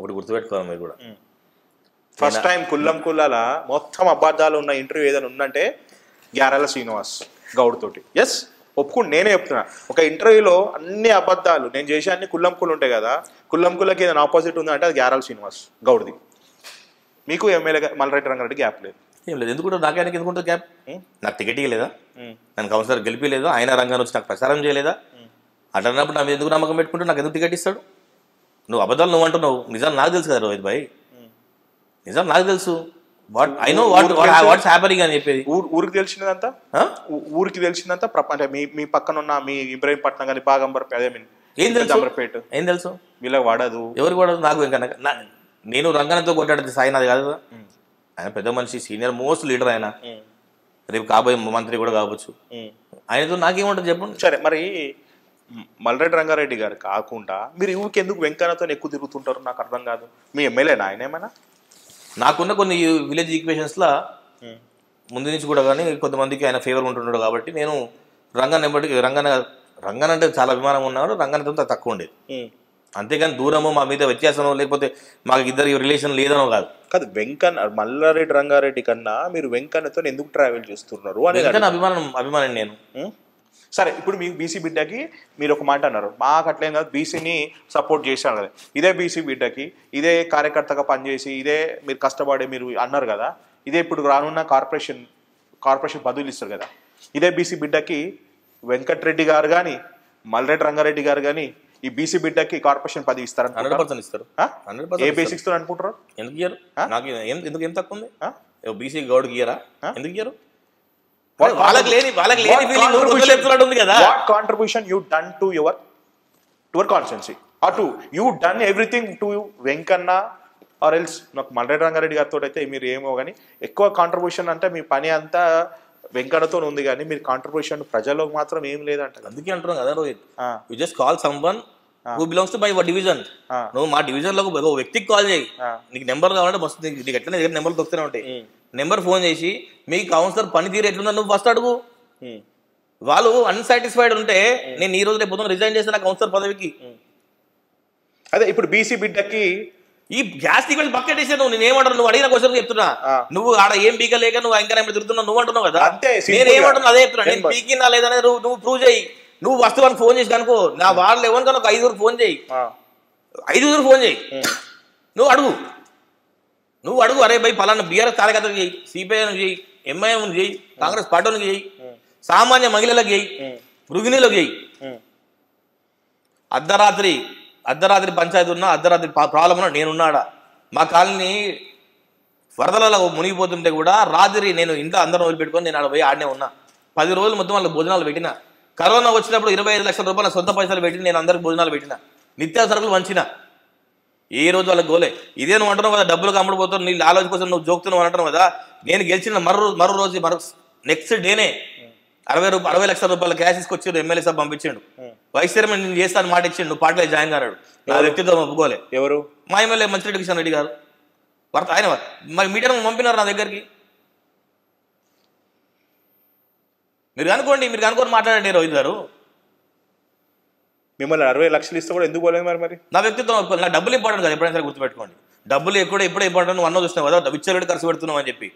ఒకటి గుర్తుపెట్టుకోవాలి మీరు కూడా, ఫస్ట్ టైం కుల్లం కుల్లాల మొత్తం అబద్ధాలు ఉన్న ఇంటర్వ్యూ ఏదైనా ఉందంటే గ్యారాల శ్రీనివాస్ గౌడ్ తోటి. ఎస్ ఒప్పుకుని నేనే చెప్తున్నా, ఒక ఇంటర్వ్యూలో అన్ని అబద్ధాలు నేను చేసే అన్ని కుల్లం కుళ్ళు ఉంటాయి కదా, కుల్లం కుళ్ళకి ఏదైనా ఆపోజిట్ ఉందంటే అది గ్యారాల శ్రీనివాస్ గౌడ్ది. మీకు ఎమ్మెల్యే మల్లరెడ్డి రంగారెడ్డి గ్యాప్ లేదు, ఏం లేదు. ఎందుకంటే నాకు ఆయనకి ఎందుకుంటుంది గ్యాప్? నాకు టికెట్ ఇవ్వలేదా, నన్ను కౌన్సిలర్ గెలిపిలేదా, ఆయన రంగాన్ని వచ్చి నాకు ప్రచారం చేయలేదా? అట్లన్నప్పుడు నాకు ఎందుకు నమ్మకం పెట్టుకుంటే నాకు ఎందుకు టికెట్ ఇస్తాడు? నువ్వు అబద్ధాలు నువ్వు అంటున్నావు, నిజాలు నాకు తెలుసు కదా రోహిత్ భాయ్, నిజం నాకు తెలుసు. What I know what what's happening అని చెప్పేది ఊరికి తెలిసినదంతా ఊరికి తెలిసిందంతా ప్రపంచ మీ పక్కన ఉన్న మీ ఇబ్రహీంపట్నం కానీ బాగంబర్పేట, అదే మీన్ ఏం తెలుసు, అంబర్పేట ఏం తెలుసు, వీళ్ళకి వాడదు, ఎవరికి వాడదు. నాకు ఇంకా నేను రంగనతో కొట్టాడు సాయి నాది కాదు. ఆయన పెద్ద మనిషి, సీనియర్ మోస్ట్ లీడర్, ఆయన రేపు కాబోయే మంత్రి కూడా కావచ్చు. ఆయనతో నాకేముంటుంది చెప్పండి. సరే మరి మల్లరెడ్డి రంగారెడ్డి గారు కాకుండా మీరు ఊరికి ఎందుకు వెంకన్నతో ఎక్కువ తిరుగుతుంటారు? నాకు అర్థం కాదు. మీ ఎమ్మెల్యేనా ఆయన? ఏమైనా నాకున్న కొన్ని విలేజ్ ఈక్వేషన్స్లో ముందు నుంచి కూడా కానీ కొంతమందికి ఆయన ఫేవర్ ఉంటున్నాడు కాబట్టి నేను రంగన్ ఎంబటి రంగన రంగన అంటే చాలా అభిమానం ఉన్నాడు, రంగనతో తక్కువ ఉండేది. అంతేకాని దూరము మా మీద వ్యత్యాసమో లేకపోతే మాకు ఇద్దరికి రిలేషన్ లేదనో కాదు కాదు. వెంకన్న మల్లారెడ్డి రంగారెడ్డి కన్నా మీరు వెంకన్నతో ఎందుకు ట్రావెల్ చేస్తున్నారు? వెంకన్న అభిమానం అభిమానం నేను సరే, ఇప్పుడు మీకు బీసీ బిడ్డకి మీరు ఒక మాట అన్నారు, మాకు అట్లేం కాదు, బీసీని సపోర్ట్ చేశాను కదా, ఇదే బీసీ బిడ్డకి ఇదే కార్యకర్తగా పనిచేసి ఇదే మీరు కష్టపడే మీరు అన్నారు కదా, ఇదే ఇప్పుడు రానున్న కార్పొరేషన్ కార్పొరేషన్ పదవులు ఇస్తారు కదా, ఇదే బీసీ బిడ్డకి వెంకటరెడ్డి గారు కానీ మల్లరెడ్డి రంగారెడ్డి గారు కానీ ఈ బీసీ బిడ్డకి కార్పొరేషన్ పదవి ఇస్తారు అనుకుంటారు. ఏ బేసిక్స్ తో అనుకుంటారు? ఎందుకు ఇయ్యారు? నాకు ఎందుకు ఎంత తక్కువ ఉంది? బీసీ గౌడ్ ఇయ్యరా? ఎందుకు ఇయ్యారు? What contribution you done to your to your constituency or to you done everything to Venkanna or else నాకు మల్లరెడ్డి రంగారెడ్డి గారితో అయితే మీరు ఏమో కానీ ఎక్కువ కాంట్రిబ్యూషన్ అంటే మీ పని అంతా వెంకటతో ఉంది కానీ మీరు కాంట్రిబ్యూషన్ ప్రజలకు మాత్రం ఏం లేదంట. అందుకే అంటున్నాం కదా Rohit, you just call someone who belongs to by what division. నువ్వు మా డివిజన్ లో ఒక వ్యక్తికి కాల్ చేయి, నీకు నెంబర్ కావాలంటే మస్తు నీకు ఎట్లా నెంబర్ దొరుకుతూనే ఉంటాయి, నెంబర్ ఫోన్ చేసి మీ కౌన్సిలర్ పనితీరు ఎట్లుందని నువ్వు ఫస్ట్ అడుగు. వాళ్ళు అన్సాటిస్ఫైడ్ ఉంటే నేను ఈ రోజు రేపు రిజైన్ చేసిన కౌన్సిలర్ పదవికి. అదే ఇప్పుడు బీసీ బిడ్డకి ఈ గ్యాస్ దిగులు పక్క చేసే నువ్వు నేనేమంటాను, నువ్వు అడిగిన క్వశ్చన్ చెప్తున్నా, నువ్వు ఆడ ఏం పీక లేక నువ్వు ఇంకా తిరుగుతున్నావు నువ్వు అంటున్నావు కదా, నేను ఏమంటున్నా అదే చెప్తున్నా, నేను పీకినా లేదనేది నువ్వు ప్రూవ్ చేయి. నువ్వు వస్తువు అని ఫోన్ చేసి కనుకో, నా వాళ్ళు ఎవరు కనుక ఐదుగురు ఫోన్ చేయి, ఐదుగురు ఫోన్ చేయి, నువ్వు అడుగు, నువ్వు అడుగు అరే భయ్ పలానా బీఆర్ఎస్ కార్యకర్తలకు చేయి, సిపిఐ చేయి, ఎంఐఎం చేయి, కాంగ్రెస్ పార్టీలకు చేయి, సామాన్య మహిళలకు చేయి, గృహిణీలకు చేయి. అర్ధరాత్రి అర్ధరాత్రి పంచాయతీ ఉన్నా, అర్ధరాత్రి ప్రాబ్లం ఉన్నా, నేనున్నాడా? మా కాలనీ వరదలలో మునిగిపోతుంటే కూడా రాత్రి నేను ఇంట్లో అందరం వదిలిపెట్టుకొని నేను ఆడ పోయి ఆడనే ఉన్నా. పది రోజులు మొత్తం వాళ్ళకి భోజనాలు పెట్టిన, కరోనా వచ్చినప్పుడు ఇరవై ఐదు లక్షల రూపాయల సొంత పైసలు పెట్టి నేను అందరికి భోజనాలు పెట్టిన, నిత్యావసరకులు వంచిన, ఏ రోజు వాళ్ళకి గోలే. ఇదే నువ్వు అంటున్నావు కదా డబ్బులు అమ్ముడుపోతావు, నీ ఆలోచన కోసం నువ్వు జోకుతున్నావు అంటున్నావు కదా. నేను గెలిచిన మరో మరో రోజు మరో నెక్స్ట్ డేనే అరవై రూపాయలు అరవై లక్షల రూపాయల క్యాష్ తీసుకొచ్చి ఎమ్మెల్యే సభ పంపించాడు, వైస్ చైర్మన్ నేను చేస్తాను మాట ఇచ్చాడు, నువ్వు పార్టీలో జాయిన్ కారాడు. నా వ్యక్తిత్వం ఒప్పుకోలే. ఎవరు? మా ఎమ్మెల్యే మంత్రి కిషన్ రెడ్డి గారు వర్త ఆయన మరి మీడియాను పంపినారు నా దగ్గరికి. మీరు కనుకోండి, మీరు కనుక్కొని మాట్లాడండి రోహిత్ గారు. మిమ్మల్ని అరవై లక్షలు ఇస్తే కూడా ఎందుకు పోలేదు మరి? మరి నా వ్యక్తిత్వం ఒప్పుకోలే. నా డబ్బులు ఇంపార్టెంట్ కదా, ఎప్పుడైనా సరే గుర్తుపెట్టుకోండి, డబ్బులు ఎక్కడ ఎప్పుడే ఇంపార్టెంట్. నువ్వు అన్న చూస్తున్నావు కదా విచ్చలవిడి ఖర్చు పెడుతున్నావు అని చెప్పి,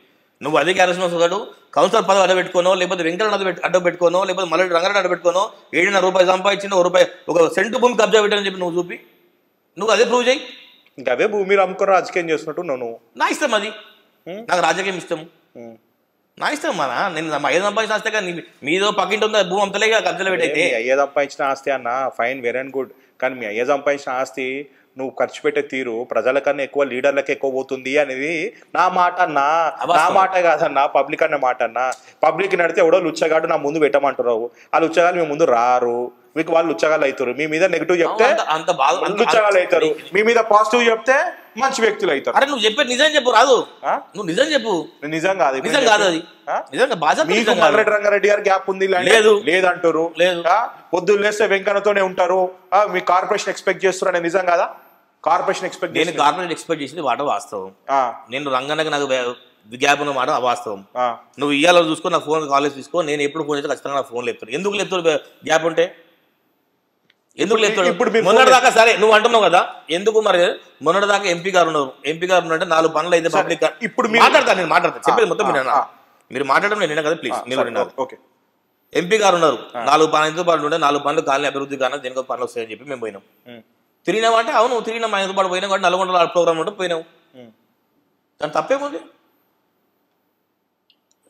నువ్వు అదే క్యారెక్షన్ వస్తాడు కౌన్సిలర్ పదవి అడ్డ పెట్టుకోనో, లేకపోతే వెంకటరెడ్డి అడ్డ అడ్డ పెట్టుకోనో, లేకపోతే మల్లరెడ్డి రంగారెడ్డి అడ్డ పెట్టుకోనో, ఏడున్నర రూపాయలు సంపాదించిన ఒక రూపాయి ఒక సెంటు భూమి కబ్జా పెట్టానని చెప్పి నువ్వు చూపి, నువ్వు అదే ప్రూవ్ చేయి. ఇంకా అవే భూమి మీరు అమ్ముకొని రాజకీయం చేస్తున్నట్టు నువ్వు. నా ఇష్టం అది, నాకు రాజకీయం ఇష్టం, నా ఇష్టం మన. నేను ఏదో సంపాదించిన ఆస్తే కానీ మీదో పక్కింటి ఉందా భూమి అంతలేగా కబ్జాలు పెట్టయితే. అయ్యే సంపాదించిన ఆస్తి అన్న ఫైన్, వెరీ అండ్ గుడ్, కానీ మీ అయ్యే సంపాదించిన ఆస్తి నువ్వు ఖర్చు పెట్టే తీరు ప్రజలకన్నా ఎక్కువ లీడర్లకు ఎక్కువ పోతుంది అనేది నా మాట అన్నా, నా మాట కాదన్నా, పబ్లిక్ అన్న మాట అన్నా. పబ్లిక్ నడితే ఎవడో లుచ్చగాడు నా ముందు పెట్టమంటున్నావు, ఆ లుచ్చగాలు మీ ముందు రారు, మీకు వాళ్ళు లుచ్చగాలు అవుతారు. మీ మీద నెగిటివ్ చెప్తే అంత బాగా లుచ్చగాలు అవుతారు, మీ మీద పాజిటివ్ చెప్తే మంచి వ్యక్తులు అవుతారు. అరే నువ్వు చెప్పేది నిజం చెప్పు రాదు, నువ్వు నిజం చెప్పు. నిజం కాదు, నిజం కాదు అది. మీకు మల్లరెడ్డి రంగారెడ్డి గారు గ్యాప్ ఉంది లేదంటారు, పొద్దున్న లేస్తే వెంకన్నతోనే ఉంటారు, మీ కార్పొరేషన్ ఎక్స్పెక్ట్ చేస్తున్నారు అనేది నిజం కాదా? కార్పొరేషన్ ఎక్స్పెక్ట్ నేను కార్పొరేషన్ ఎక్స్పెక్ట్ చేసింది వాట వాస్తవం. నేను రంగనకి నాకు విజ్ఞాపన మాట అవాస్తవం. నువ్వు ఇవాళ చూసుకో, నా ఫోన్ కాలేజ్ తీసుకో, నేను ఎప్పుడు ఫోన్ చేస్తే ఖచ్చితంగా నా ఫోన్ లేపుతాను. ఎందుకు లేపుతాడు? గ్యాప్ ఉంటే ఎందుకు లేపుతాడు? ఇప్పుడు మొన్నటి దాకా సరే నువ్వు అంటున్నావు కదా, ఎందుకు మరి మొన్నటి దాకా ఎంపీ గారు ఉన్నారు, ఎంపీ గారు ఉన్నట్టే నాలుగు పనులు అయితే పబ్లిక్. ఇప్పుడు మాట్లాడతాను, నేను మాట్లాడతాను, చెప్పేది మొత్తం మీరు మీరు మాట్లాడడం నేను కదా, ప్లీజ్ మీరు. ఓకే, ఎంపీ గారు ఉన్నారు, నాలుగు పనులతో పాటు ఉంటే నాలుగు పనులు కాలనీ అభివృద్ధి కానీ దీనికో పనులు వస్తాయని చెప్పి మేము పోయినాం. తిరిగినావు అంటే అవును తిరిగినాం, ఆయనతో పాటు పోయినావు కాబట్టి నల్గొండలో ఆ ప్రోగ్రామ్ ఉంటే పోయినావు, దాని తప్పేముంది?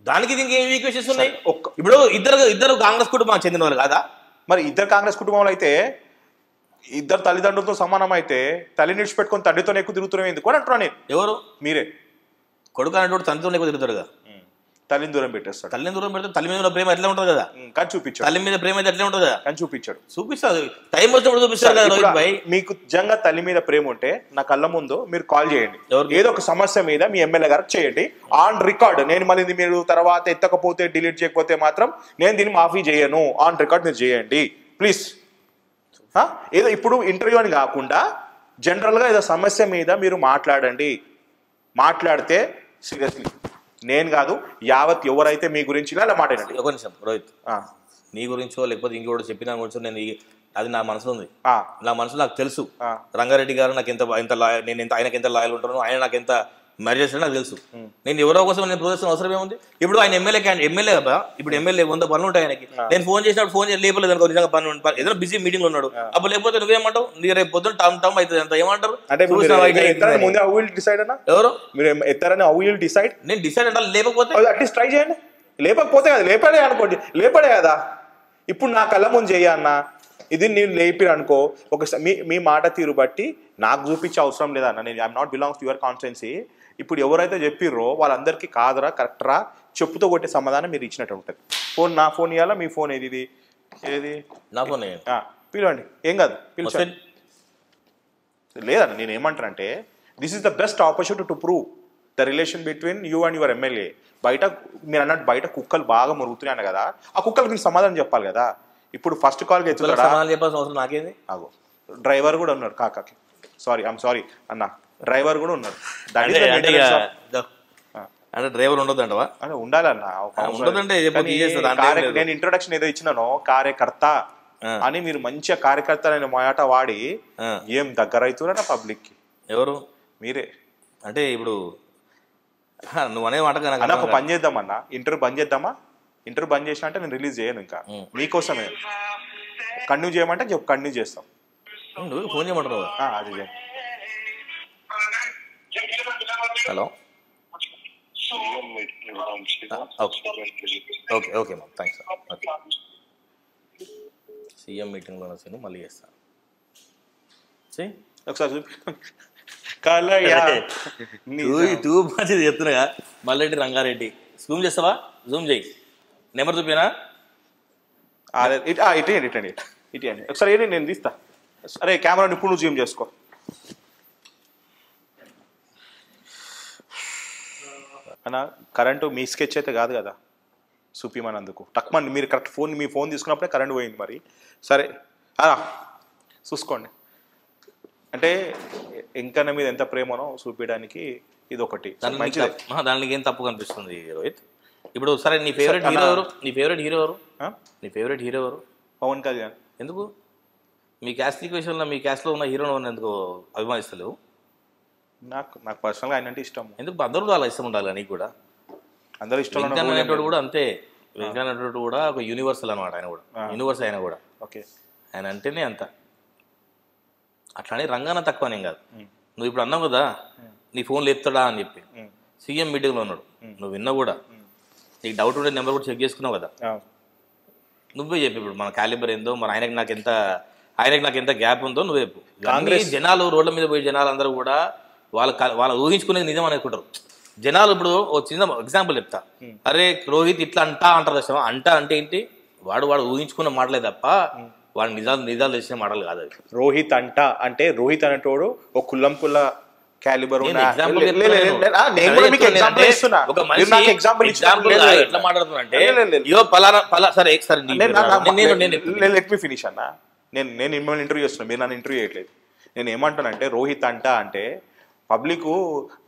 దానికి దీనికి ఏం ఈక్వేషన్స్ ఉన్నాయి? ఇప్పుడు ఇద్దరు ఇద్దరు కాంగ్రెస్ కుటుంబానికి చెందిన వాళ్ళు కాదా? మరి ఇద్దరు కాంగ్రెస్ కుటుంబంలో అయితే ఇద్దరు తల్లిదండ్రులతో సమానం అయితే తల్లిని విడిచిపెట్టుకుని తండ్రితో ఎక్కువ తిరుగుతున్నాం ఎందుకు అని అంటున్నాను నేను. ఎవరు? మీరే. కొడుకు అనేటువంటి తండ్రితో ఎక్కువ తిరుగుతాడు కదా, తల్లిని దూరం పెట్టేస్తాడు. తల్లిని దూరం పెడితే తల్లి మీద ప్రేమ ఎట్లా ఉంటుంది కదా, కానీ చూపించాడు. తల్లి మీద ప్రేమ అయితే ఎట్లా ఉంటుంది కదా, కానీ చూపించాడు. చూపిస్తాడు, టైం వచ్చినప్పుడు చూపిస్తాడు కదా రోహిత్ భాయ్. మీకు నిజంగా తల్లి మీద ప్రేమ ఉంటే నా కళ్ళ ముందు మీరు కాల్ చేయండి, ఏదో ఒక సమస్య మీద మీ ఎమ్మెల్యే గారు చేయండి ఆన్ రికార్డ్. నేను మళ్ళీ మీరు తర్వాత ఎత్తకపోతే డిలీట్ చేయకపోతే మాత్రం నేను దీన్ని మాఫీ చేయను, ఆన్ రికార్డ్ మీరు చేయండి ప్లీజ్. ఏదో ఇప్పుడు ఇంటర్వ్యూ అని కాకుండా జనరల్గా ఏదో సమస్య మీద మీరు మాట్లాడండి. మాట్లాడితే సీరియస్లీ నేను కాదు యావత్ ఎవరైతే మీ గురించి ఇలా మాట్లాడండి. ఒక నిమిషం రోహిత్, నీ గురించో లేకపోతే ఇంకోటి చెప్పిన గురించో నేను అది నా మనసు ఉంది, నా మనసు నాకు తెలుసు. రంగారెడ్డి గారు నాకు ఎంత ఎంత నేను ఎంత ఆయనకి ఎంత లాయల్ ఉంటాను, ఆయన నాకు ఎంత మ్యారేజ్ చేస్తాడు నాకు తెలుసు. నేను ఎవరో కోసం నేను ప్రదర్శన అవసరం ఏముంది? ఇప్పుడు ఆయన ఎమ్మెల్యే క్యాండి ఎమ్మెల్యే కదా, ఇప్పుడు ఎమ్మెల్యే వంద పనులు ఉంటాయి ఆయనకి. నేను ఫోన్ చేసినప్పుడు ఫోన్ చేసి లేపలేదు అనుకో, నిజంగా పని ఏదైనా బిజీ మీటింగ్ లో ఉన్నాడు, అప్పుడు లేకపోతే నువ్వేమంటావు? నీ రేపు పొద్దున టమ్ టమ్ అవుతుంది అంత ఏమంటారు? ఎవరు మీరు డిసైడ్ నేను డిసైడ్ అంటారు, లేకపోతే అట్లీస్ట్ ట్రై చేయండి. లేపకపోతే కదా లేపడే అనుకోండి, లేపడే కదా. ఇప్పుడు నా కళ్ళ ముందు చెయ్య అన్న, ఇది నేను లేపిన అనుకో, ఒక మీ మీ మాట తీరు బట్టి నాకు చూపించే అవసరం లేదన్న. నేను I'm not belongs to your constituency. ఇప్పుడు ఎవరైతే చెప్పిర్రో వాళ్ళందరికీ కాదురా కరెక్టరా చెప్పుతో కొట్టే సమాధానం మీరు ఇచ్చినట్టు ఉంటుంది. ఫోన్ నా ఫోన్ ఇవ్వాలా, మీ ఫోన్ ఏది? ఇది ఏది? నా ఫోన్ పిలవండి, ఏం కాదు పిలిచండి. లేదన్న, నేను ఏమంటానంటే this is the best opportunity to prove the relation between you and your MLA. బయట మీరు అన్నట్టు బయట కుక్కలు బాగా మురుగుతున్నాను కదా, ఆ కుక్కలకి నేను సమాధానం చెప్పాలి కదా. ఇప్పుడు ఫస్ట్ కాల్కి చెప్పాల్సిన నాకేంది? అగో డ్రైవర్ కూడా ఉన్నారు కాకాకి, సారీ ఐమ్ సారీ అన్న, డ్రైవర్ కూడా ఉన్నారు. అంటే డ్రైవర్ ఉండదు అంటవా? అంటే ఉండాలన్నా, నేను ఇంట్రొడక్షన్ ఏదో ఇచ్చినానో కార్యకర్త అని, మీరు మంచిగా కార్యకర్త నేను మాట వాడి ఏం దగ్గర అవుతున్నారా పబ్లిక్ కి? ఎవరు మీరే అంటే ఇప్పుడు నువ్వు అనే మాట కదా. ఒక పని చేద్దాం అన్న, ఇంటర్వ్యూ బంద్ చేద్దామా? ఇంటర్వ్యూ బంద్ చేసినా అంటే నేను రిలీజ్ చేయను, ఇంకా మీకోసమే కంటిన్యూ చేయమంటే చెప్పు, కంటిన్యూ చేస్తాం. ఫోన్ చేయమంటారు అది. Hello okay okay ma'am, thanks okay. CM మీటింగ్లో వచ్చాను, మళ్ళీ చేస్తాను. ఒకసారి చెప్తున్నా, మల్లరెడ్డి రంగారెడ్డి జూమ్ చేస్తావా? జూమ్ చేయి, నెంబర్ చూపినా ఇటండి ఇటండి ఇటండి ఒకసారి ఏంటి నేను తీస్తా. అరే కెమెరా ఇప్పుడు నువ్వు జూమ్ చేసుకో. అన్నా కరెంటు మీ స్కెచ్ అయితే కాదు కదా సుపీమన్, అందుకు టక్మన్ మీరు కరెక్ట్ ఫోన్ మీ ఫోన్ తీసుకున్నప్పుడే కరెంట్ పోయింది. మరి సరే అలా చూసుకోండి, అంటే ఎంకన్నా మీద ఎంత ప్రేమనో చూపించడానికి ఇది ఒకటి. దానికి ఏం తప్పు కనిపిస్తుంది రోహిత్? ఇప్పుడు సరే నీ ఫేవరెట్ హీరో ఎవరు? నీ ఫేవరెట్ హీరో ఎవరు? నీ ఫేవరెట్ హీరో ఎవరు? పవన్ కళ్యాణ్. ఎందుకు మీ క్యాస్ట్ ఈక్వేషన్లో మీ క్యాస్ట్లో ఉన్న హీరోని ఎందుకు అభిమానిస్తలేవు? నాకు నాకు పర్సనల్గా ఆయన అంటే ఇష్టం. ఎందుకు అందరూ అలా ఇష్టం ఉండాలి నీకు కూడా? అందరూ ఇష్టం. వెంకన్నటువంటి కూడా అంతే, వెంకన్నటువంటి కూడా ఒక యూనివర్సల్ అనమాట. ఆయన కూడా యూనివర్స్, ఆయన కూడా ఓకే, ఆయన అంటేనే అంత. అట్లానే రంగాన తక్కువ నేను కాదు. నువ్వు ఇప్పుడు అన్నావు కదా నీ ఫోన్ లేపుతాడా అని చెప్పి, సీఎం మీటింగ్లో ఉన్నాడు నువ్వు విన్నా కూడా, నీకు డౌట్ ఉండే నెంబర్ కూడా చెక్ చేసుకున్నావు కదా నువ్వే చెప్పి. ఇప్పుడు మన క్యాలిబర్ ఏందో, మన ఆయనకి నాకు ఎంత ఆయనకి నాకు ఎంత గ్యాప్ ఉందో నువ్వు చెప్పు. కాంగ్రెస్ జనాలు రోడ్ల మీద పోయే జనాలు అందరూ కూడా వాళ్ళ వాళ్ళ ఊహించుకునేది నిజం అనుకుంటారు జనాలు. ఇప్పుడు ఒక చిన్న ఎగ్జాంపుల్ చెప్తా, అరే రోహిత్ ఇట్లా అంటా అంటారు కదా, అంటా అంటే ఏంటి? వాడు వాడు ఊహించుకున్న మాటలే తప్ప వాడు నిజాలు నిజాలు చేసిన మాటలు కాదు. రోహిత్ అంట అంటే రోహిత్ అనేటోడు ఒక కుల్లం కుల్ల క్యాలిబర్ ఎట్లా మాట్లాడుతున్నా అంటే నేను నేను మిమ్మల్ని ఇంటర్వ్యూ చేస్తున్నా, మీరు నన్ను ఇంటర్వ్యూ చేయట్లేదు. నేను ఏమంటానంటే రోహిత్ అంట అంటే పబ్లిక్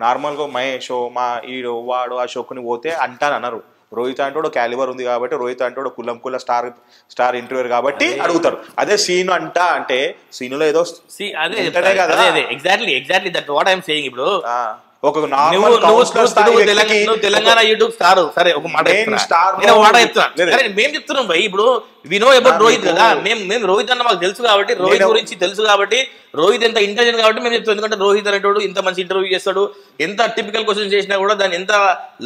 నార్మల్గా మహేష్ మా ఈడో వాడు అశోక్ని పోతే అంటాను అన్నారు. రోహిత్ అంటోడు క్యాలిబర్ ఉంది కాబట్టి, రోహిత్ అంటోడు కుల్లం కుల్ల స్టార్ స్టార్ ఇంటర్వ్యూర్ కాబట్టి అడుగుతారు. అదే సీను అంట అంటే సీనులో ఏదో exactly exactly that what I'm saying. ఇప్పుడు ఒక నార్మల్ కౌన్సిలర్ స్థాయికి తెలంగాణ యూట్యూబ్ స్టార్, సరే ఒక మాట చెప్తున్నాం భయ్. ఇప్పుడు వినో అబౌట్ రోహిత్ కదా, మేము మేము రోహిత్ అన్న మాకు తెలుసు కాబట్టి, రోహిత్ గురించి తెలుసు కాబట్టి, రోహిత్ ఎంత ఇంటెలిజెంట్ కాబట్టి మేము చెప్తాం. ఎందుకంటే రోహిత్ అనేటోడు ఇంత మంచి ఇంటర్వ్యూ చేస్తాడు, ఎంత టిపికల్ క్వశ్చన్ చేసినా కూడా దాన్ని ఎంత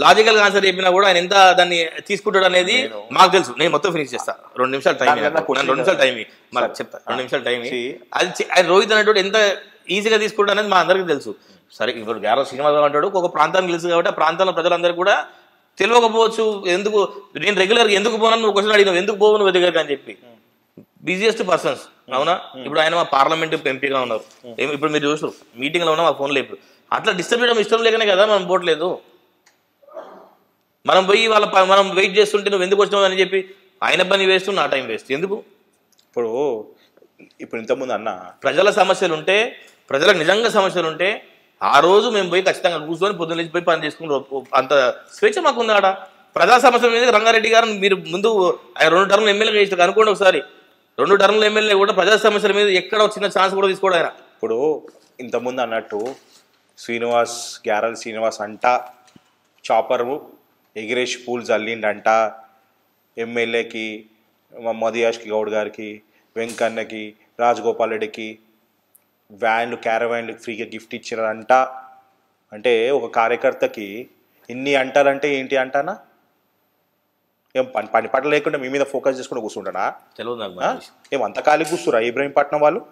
లాజికల్ గా ఆన్సర్ చెప్పినా కూడా ఆయన ఎంత దాన్ని తీసుకుంటాడు అనేది మాకు తెలుసు. నేను మొత్తం ఫినిష్ చేస్తా, రెండు నిమిషాలు టైం, రెండు నిమిషాలు టైం మాకు చెప్తా, రెండు నిమిషాలు టైం. అది రోహిత్ అనేటోడు ఎంత ఈజీగా తీసుకుంటాడు అనేది మా అందరికీ తెలుసు. సరే ఇప్పుడు గ్యారాల శ్రీనివాస్ అంటాడు ఒక ప్రాంతానికి తెలుసు కాబట్టి ఆ ప్రాంతంలో ప్రజలందరూ కూడా తెలియకపోవచ్చు. ఎందుకు నేను రెగ్యులర్గా ఎందుకు పోను నువ్వు క్వశ్చన్ అడిగినావు, ఎందుకు పోవు నువ్వు దగ్గరకు అని చెప్పి. బిజియెస్ట్ పర్సన్స్ అవునా? ఇప్పుడు ఆయన మా పార్లమెంట్ ఎంపీగా ఉన్నారు, ఇప్పుడు మీరు చూసారు మీటింగ్లో ఉన్నా మా ఫోన్లో. ఇప్పుడు అట్లా డిస్టర్బ్ చేయడం ఇష్టం లేకనే కదా మనం పోవట్లేదు. మనం పోయి వాళ్ళ మనం వెయిట్ చేస్తుంటే నువ్వు ఎందుకు వచ్చినావు అని చెప్పి ఆయన పని వేస్తూ నా టైం వేస్తూ ఎందుకు? ఇప్పుడు ఇప్పుడు ఇంతకుముందు అన్న ప్రజల సమస్యలు ఉంటే, ప్రజలకు నిజంగా సమస్యలు ఉంటే ఆ రోజు మేము పోయి ఖచ్చితంగా కూర్చొని పొద్దున్న లేచి పోయి పని చేసుకుని అంత స్వేచ్ఛ మాకు ఉంది. ఆడ ప్రజా సమస్య మీద రంగారెడ్డి గారు మీరు ముందు రెండు టర్మ్లు ఎమ్మెల్యే చేస్తారు అనుకోండి, ఒకసారి రెండు టర్మ్ల ఎమ్మెల్యే కూడా ప్రజా సమస్యల మీద ఎక్కడ చిన్న ఛాన్స్ కూడా తీసుకోవడం. ఇప్పుడు ఇంతకుముందు అన్నట్టు శ్రీనివాస్ గ్యారాల శ్రీనివాస్ అంట చాపరు ఎగిరేష్ పూల్ జల్లిండంట ఎమ్మెల్యేకి మదియాష్కి గౌడ్ గారికి వెంకన్నకి రాజగోపాల్ రెడ్డికి వ్యాన్లు క్యారవాన్లు ఫ్రీగా గిఫ్ట్ ఇచ్చినారంట. అంటే ఒక కార్యకర్తకి ఇన్ని అంటారంటే ఏంటి అంటానా? ఏం పని పని పట్ల లేకుండా మీ మీద ఫోకస్ చేసుకుంటూ కూర్చుంటానా? తెలియదు. ఏమంత ఖాళీ కూర్చురా ఇబ్రహీంపట్నం వాళ్ళు?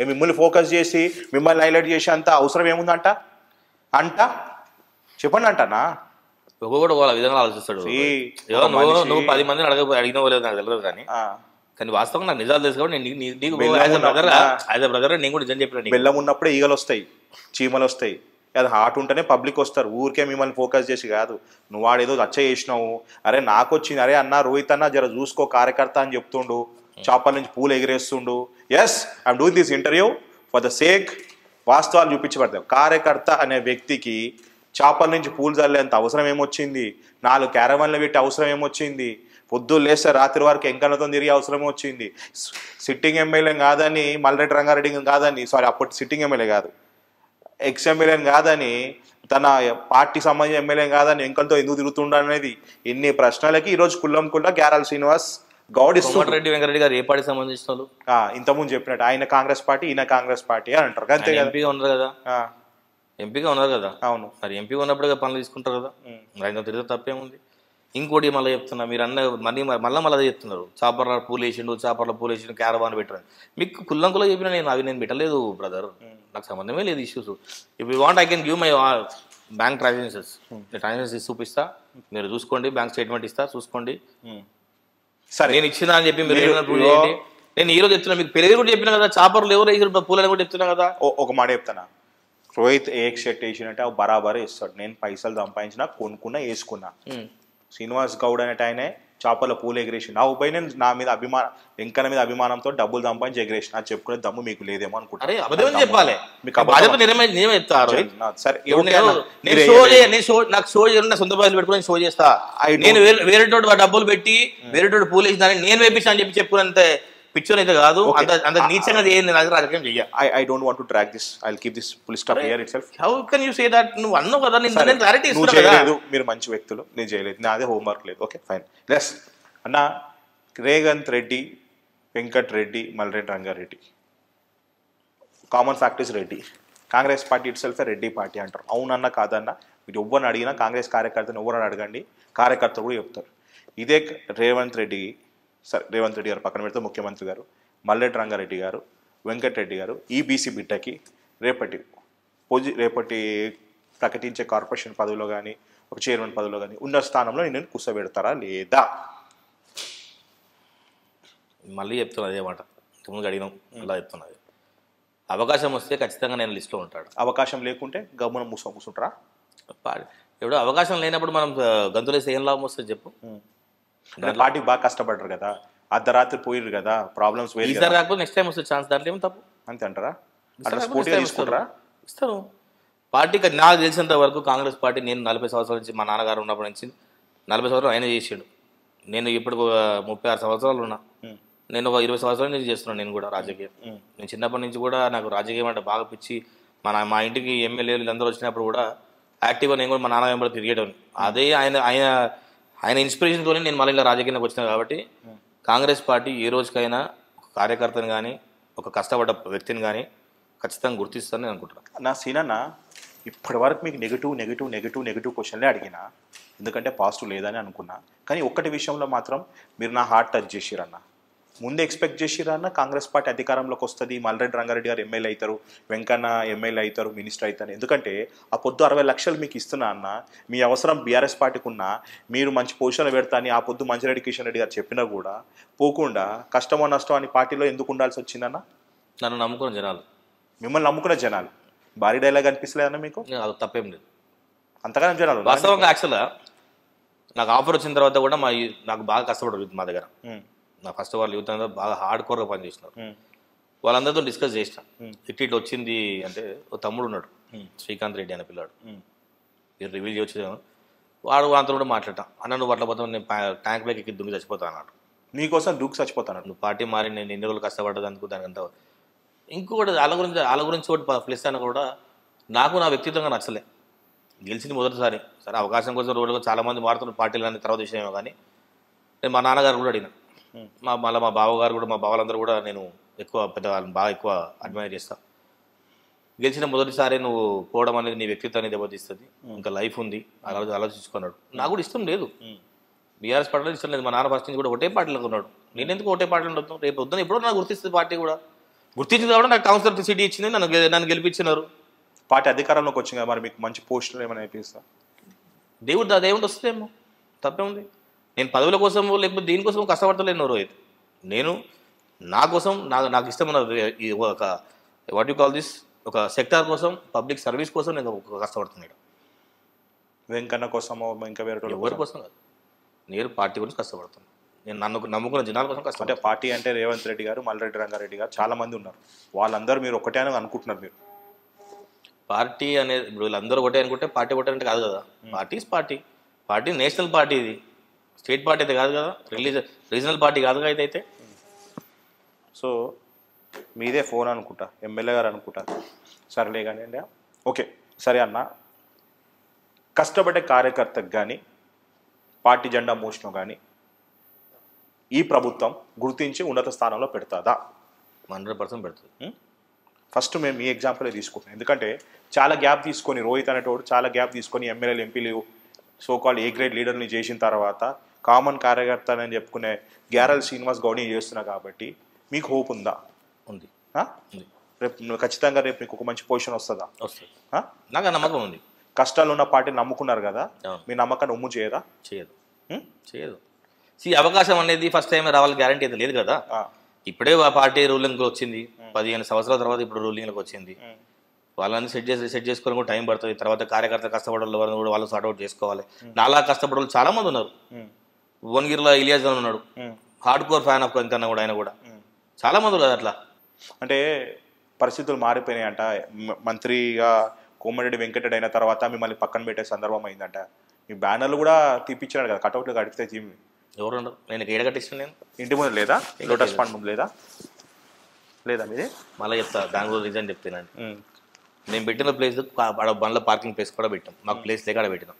ఏ మిమ్మల్ని ఫోకస్ చేసి మిమ్మల్ని హైలైట్ చేసి అంత అవసరం ఏముందంట అంట చెప్పండి అంటానా? ఒక్కొక్కటి వాళ్ళ విధంగా ఆలోచిస్తాడు. నువ్వు పది మందిని అడగ అడిగిన లేదు నాకు తెలియదు, కానీ కానీ వాస్తవంగా నాకు నిజాలు తెలుసు కాబట్టి నేను బ్రదర్ యాజ్ అ బ్రదర్ నేను కూడా నిజం చెప్పిన. బెల్లం ఉన్నప్పుడే ఈగలు వస్తాయి, చీమలు వస్తాయి. అది హార్ట్ ఉంటేనే పబ్లిక్ వస్తారు, ఊరికే మిమ్మల్ని ఫోకస్ చేసి కాదు. నువ్వు వాడేదో రచ్చ చేసినావు, అరే నాకు వచ్చింది, అరే అన్న రోహిత్ అన్న జర చూసుకో కార్యకర్త అని చెప్తుండు, చాపల నుంచి పూలు ఎగిరేస్తుండు. Yes I'm doing this interview for the sake వాస్తవాలు చూపించబడతాయి. కార్యకర్త అనే వ్యక్తికి చేపల నుంచి పూలు చల్లేంత అవసరం ఏమొచ్చింది? నాలుగు క్యారవాన్లు పెట్టి అవసరం ఏమొచ్చింది? పొద్దున్న లేస్తే రాత్రి వరకు ఎంకన్నతో తిరిగి అవసరం వచ్చింది? సిట్టింగ్ ఎమ్మెల్యే కాదని మల్లరెడ్డి రంగారెడ్డి కాదని సారీ అప్పటి సిట్టింగ్ ఎమ్మెల్యే కాదు ఎక్స్ ఎమ్మెల్యే కాదని తన పార్టీ సంబంధించిన ఎమ్మెల్యే కాదని ఎంకలతో ఎందుకు తిరుగుతుండనేది ఇన్ని ప్రశ్నలకి ఈరోజు కుల్లం కుల్లా గ్యారాల శ్రీనివాస్ గౌడ్ కోమటిరెడ్డి వెంకటరెడ్డి గారు ఏ పార్టీ సంబంధించిన వాళ్ళు? ఇంతకుముందు చెప్పినట్టు ఆయన కాంగ్రెస్ పార్టీ ఈయన కాంగ్రెస్ పార్టీ అని అంటారు. అంతే ఎంపీగా ఉన్నారు కదా, ఎంపీగా ఉన్నారు కదా. అవును, మరి ఎంపీగా ఉన్నప్పుడు పనులు తీసుకుంటారు కదా, ఆయన తిరిగి తప్పేముంది? ఇంకోటి మళ్ళీ చెప్తున్నా, మీరు అన్న మళ్ళీ మళ్ళీ మళ్ళీ చెప్తున్నారు చాపర్ల పూలు వేసిండు, చాపర్ల పూలు వేసిండు, క్యారవాన్ పెట్టారు. మీకు కుల్లంకులో చెప్పిన నేను అవి నేను పెట్టలేదు బ్రదర్, నాకు సంబంధమే లేదు issues. If you want I can give my bank transactions, transactions చూపిస్తా, మీరు చూసుకోండి, బ్యాంక్ స్టేట్మెంట్ ఇస్తా చూసుకోండి. సరే నేను ఇచ్చినా అని చెప్పి మీరు నేను ఈరోజు చెప్తున్నా, మీకు పెరిగి కూడా చెప్పినా కదా, చాపర్లు ఎవరు వేసిన పూలు అని కూడా చెప్తున్నా కదా. ఒక మాట చెప్తాను, రోహిత్ ఏ షర్ట్ వేసినంటే అవి బరాబరే ఇస్తాడు. నేను పైసలు సంపాదించిన కొనుక్కున్నా వేసుకున్నా. శ్రీనివాస్ గౌడ్ అనేట ఆయనే చేపల పూలు ఎగిరేసి నా పై నేను నా మీద అభిమానం వెంకన్న మీద అభిమానంతో డబ్బులు దంపని ఎగిరేసిన అని చెప్పుకునే దమ్ము మీకు లేదేమో అనుకుంటాను. వేరే డబ్బులు పెట్టి వేరే పూలు వేసిన నేను వేపిస్తా అని చెప్పి చెప్పుకున్నంత పిక్చర్ అయితే కాదు, అంత నీచంగా రాజకీయం చెయ్యాలి. I don't want to track this, I will keep this full stop here itself. How can you say that? నువ్వు అన్నావు కదా, నేను క్లారిటీ ఇస్తున్నా కదా. మీరు మంచి వ్యక్తులు, నేను చేయలేదు, నాదే హోంవర్క్ లేదు. Okay fine. లెస్ అన్న రేవంత్ రెడ్డి, Venkat Reddy, మల్లరెడ్డి రంగారెడ్డి common factors Reddy Congress party itself Reddy party అంటారు. అవునన్న కాదన్న మీరు ఎవరిని అడిగినా కాంగ్రెస్ కార్యకర్తను ఎవరిని అడగండి కార్యకర్తలు కూడా చెప్తారు. ఇదే రేవంత్ రెడ్డి సరే రేవంత్ రెడ్డి గారు పక్కన పెడితే ముఖ్యమంత్రి గారు, మల్లెడ్డి రంగారెడ్డి గారు, వెంకటరెడ్డి గారు ఈబీసీ బిడ్డకి రేపటి పొజి రేపటి ప్రకటించే కార్పొరేషన్ పదవిలో కానీ ఒక చైర్మన్ పదవిలో కానీ ఉన్న స్థానంలో నేను కూర్చోబెడతారా లేదా? మళ్ళీ చెప్తున్నా అదే మాట, ముందు అడిగినాం అలా చెప్తున్నది. అవకాశం వస్తే ఖచ్చితంగా నేను లిస్ట్లో ఉంటాడు, అవకాశం లేకుంటే గమ్మున మూసుకొని కూర్చుంటారా? ఎవడో అవకాశం లేనప్పుడు మనం గంతులేస్తే ఏం లాభం వస్తుంది చెప్పు? పార్టీ బాగా కష్టపడ్డారు కదా, అర్ధరాత్రి పోయిరు కదా, ప్రాబ్లమ్స్ నెక్స్ట్ టైం వస్తుంది ఛాన్స్, దాంట్లో ఏమి తప్పు? అంతే అంటారా? తీసుకుంటారా? ఇస్తారు పార్టీకి. నాకు తెలిసినంత వరకు కాంగ్రెస్ పార్టీ నేను నలభై సంవత్సరాల నుంచి మా నాన్నగారు ఉన్నప్పటి నుంచి నలభై సంవత్సరాలు ఆయన చేసాడు, నేను ఇప్పుడు ముప్పై ఆరు సంవత్సరాలు ఉన్నా, నేను ఒక ఇరవై సంవత్సరాల నుంచి చేస్తున్నాను. నేను కూడా రాజకీయం నేను చిన్నప్పటి నుంచి కూడా నాకు రాజకీయం అంటే బాగా పిచ్చి. మన మా ఇంటికి ఎమ్మెల్యేలు అందరూ వచ్చినప్పుడు కూడా యాక్టివ్గా నేను కూడా మా నాన్న వెంబడి తిరిగేటోని. అదే ఆయన ఆయన ఆయన ఇన్స్పిరేషన్తోనే నేను మళ్ళీ ఇలా రాజకీయంలోకి వచ్చినా. కాబట్టి కాంగ్రెస్ పార్టీ ఏ రోజుకైనా ఒక కార్యకర్తను కానీ ఒక కష్టపడ్డ వ్యక్తిని కానీ ఖచ్చితంగా గుర్తిస్తానని నేను అనుకుంటున్నాను. నా సీనన్న ఇప్పటి వరకు మీకు నెగిటివ్ నెగిటివ్ నెగిటివ్ నెగిటివ్ క్వశ్చన్లే అడిగినా, ఎందుకంటే పాజిటివ్ లేదని అనుకున్నా. కానీ ఒక్కటి విషయంలో మాత్రం మీరు నా హార్ట్ టచ్ చేసిరన్న. ముందే ఎక్స్పెక్ట్ చేసిరన్న కాంగ్రెస్ పార్టీ అధికారంలోకి వస్తుంది, మల్లరెడ్డి రంగారెడ్డి గారు ఎమ్మెల్యే అవుతారు, వెంకన్న ఎమ్మెల్యే అవుతారు, మినిస్టర్ అవుతారు. ఎందుకంటే ఆ పొద్దు అరవై లక్షలు మీకు ఇస్తున్నా అన్న, మీ అవసరం బీఆర్ఎస్ పార్టీకి ఉన్నా మీరు మంచి పొజిషన్లో పెడతానని ఆ పొద్దు మంచిరెడ్డి కిషన్ రెడ్డి గారు చెప్పినా కూడా పోకుండా కష్టమో నష్టం అని పార్టీలో ఎందుకు ఉండాల్సి వచ్చిందన్న? నన్ను నమ్ముకున్న జనాలు, మిమ్మల్ని నమ్ముకున్న జనాలు. భారీ డైలాగ్ అనిపిస్తలేదన్న మీకు? అది తప్పేం లేదు, అంతగానే జనాలు. వాస్తవంగా యాక్చువల్గా నాకు ఆఫర్ వచ్చిన తర్వాత కూడా మా నాకు బాగా కష్టపడదు మా దగ్గర. నా ఫస్ట్ వాళ్ళు యూత్ అంతా బాగా హార్డ్ కోర్గా పనిచేసినారు. వాళ్ళందరితో డిస్కస్ చేసినా ఇట్ ఇట్లా వచ్చింది అంటే, ఓ తమ్ముడు ఉన్నాడు శ్రీకాంత్ రెడ్డి అనే పిల్లాడు, మీరు రివీల్ చేయొచ్చు. వాడు అంతా కూడా మాట్లాడటం, అన్న నువ్వు అట్లా పోతావు, నేను ట్యాంక్ బ్యాగ్ ఎక్కి దుంగి చచ్చిపోతా అన్నాడు. నీకోసం దూకి చచ్చిపోతాను, నువ్వు పార్టీ మారి నేను ఎన్ని రోజులు కష్టపడ్డది అందుకు దానికంతా. ఇంకొకటి వాళ్ళ గురించి వాళ్ళ గురించి ఒకటి ప్లస్ అని కూడా, నాకు నా వ్యక్తిత్వంగా నచ్చలే. గెలిచింది మొదటిసారి, సరే అవకాశం కోసం రోజులుగా చాలామంది మారుతున్న పార్టీలు అనే తర్వాత విషయమే. కానీ నేను మా నాన్నగారు కూడా అడిగిన, మా మళ్ళీ మా బావగారు కూడా, మా బావలందరూ కూడా నేను ఎక్కువ పెద్ద వాళ్ళని బాగా ఎక్కువ అడ్మైర్ చేస్తాను. గెలిచిన మొదటిసారి నువ్వు పోవడం అనేది నీ వ్యక్తిత్వాన్ని దెబ్బతీస్తుంది, ఇంకా లైఫ్ ఉంది ఆలోచన ఆలోచించుకున్నాడు. నాకు కూడా ఇష్టం లేదు బీఆర్ఎస్ పార్టీలో, ఇష్టం లేదు. మా నాన్న ఫస్ట్ నుంచి కూడా ఒకటే పార్టీలకు ఉన్నాడు, నేను ఎందుకు ఒకటే పార్టీలు ఉండొచ్చు? రేపు వద్దని ఎప్పుడో నాకు గుర్తిస్తుంది, పార్టీ కూడా గుర్తించింది కాబట్టి నాకు కౌన్సిలర్ సీట్ ఇచ్చింది, నన్ను నన్ను గెలిపించినారు. పార్టీ అధికారంలోకి వచ్చింది, మరి మీకు మంచి పోస్టులు ఏమైనా అనిపిస్తా? దేవుడు దేవుడు వస్తుందేమో, తప్పేముంది. నేను పదవుల కోసం లేకపోతే దీనికోసం కష్టపడతలేను రోహిత్. నేను నా కోసం నా నాకు ఇష్టమైన ఒక వాట్ యు కాల్ దిస్ ఒక సెక్టార్ కోసం, పబ్లిక్ సర్వీస్ కోసం నేను కష్టపడుతున్నాడు. వెంకన్న కోసమో ఇంకా వేరే ఎవరి కోసం కాదు, నేను పార్టీ గురించి కష్టపడుతున్నాను, నేను నన్ను నమ్ముకున్న జనాల కోసం కష్టం. అంటే పార్టీ అంటే రేవంత్ రెడ్డి గారు, మల్లరెడ్డి రంగారెడ్డి గారు చాలామంది ఉన్నారు, వాళ్ళందరూ మీరు ఒకటే అని అనుకుంటున్నారు. మీరు పార్టీ అనేది ఇప్పుడు వీళ్ళందరూ ఒకటే అనుకుంటే పార్టీ ఒకటే అంటే కాదు కదా. Parties party, party national party, ఇది స్టేట్ పార్టీ అయితే కాదు కదా, రిలీజన్ రీజనల్ పార్టీ కాదు కదా ఇదైతే. సో మీదే ఫోన్ అనుకుంటా, ఎమ్మెల్యే గారు అనుకుంటా, సరేలే కానీ అండి. ఓకే సరే అన్న, కష్టపడే కార్యకర్తకు కానీ పార్టీ జెండా మోషను కానీ ఈ ప్రభుత్వం గుర్తించి ఉన్నత స్థానంలో పెడతాదా? హండ్రెడ్ పర్సెంట్ పెడుతుంది. ఫస్ట్ మేము ఈ ఎగ్జాంపులే తీసుకుంటాం, ఎందుకంటే చాలా గ్యాప్ తీసుకొని రోహిత్ అనేటోడు చాలా గ్యాప్ తీసుకొని ఎమ్మెల్యేలు ఎంపీలు సోకాల్డ్ ఏ గ్రేడ్ లీడర్ని చేసిన తర్వాత కామన్ కార్యకర్త అని చెప్పుకునే గ్యారాల శ్రీనివాస్ గౌడ్ని చేస్తున్నా కాబట్టి మీకు హోప్ ఉందా? ఉంది. రేపు ఖచ్చితంగా రేపు మీకు ఒక మంచి పొజిషన్ వస్తుందా? వస్తుంది, నాకు నమ్మకం ఉంది. కష్టాలు ఉన్న పార్టీ నమ్ముకున్నారు కదా, మీ నమ్మకాన్ని ఉమ్ము చేయదా? చేయదు చేయదు సి అవకాశం అనేది ఫస్ట్ టైం రావాలి, గ్యారంటీ అయితే లేదు కదా. ఇప్పుడే పార్టీ రూలింగ్ వచ్చింది, పదిహేను సంవత్సరాల తర్వాత ఇప్పుడు రూలింగ్లోకి వచ్చింది. వాళ్ళని సెట్ చేసి సెట్ చేసుకోవడం కూడా టైం పడుతుంది. తర్వాత కార్యకర్త కష్టపడే వారిని కూడా వాళ్ళు సార్ట్అవుట్ చేసుకోవాలి. నాలా కష్టపడే వాళ్ళు చాలా మంది ఉన్నారు. భువనగిరిలో ఇలియాస్ అని ఉన్నాడు, హార్డ్ కోర్ ఫ్యాన్ ఆఫ్ కన్నా కూడా ఆయన కూడా చాలా మంది ఉన్నారు. అట్లా అంటే పరిస్థితులు మారిపోయినాయంట. మంత్రిగా కోమటిరెడ్డి వెంకటరెడ్డి అయిన తర్వాత మిమ్మల్ని పక్కన పెట్టే సందర్భం అయిందంట. మీ బ్యానర్లు కూడా తీపిచ్చినాడు కదా, కట్అవుట్లు కడితే తీమి ఎవరు ఉండరు. నేను ఏడ కట్టిస్తాను, నేను ఇంటి ముందు లేదా లోటస్ పాండ్ ముందు లేదా లేదా మీరే మళ్ళీ చెప్తా దాని గురించి రీజన్ చెప్తానండి. నేను పెట్టిన ప్లేస్ బండ్ల పార్కింగ్ ప్లేస్ కూడా పెట్టాం, మాకు ప్లేస్ లేక పెట్టినాం,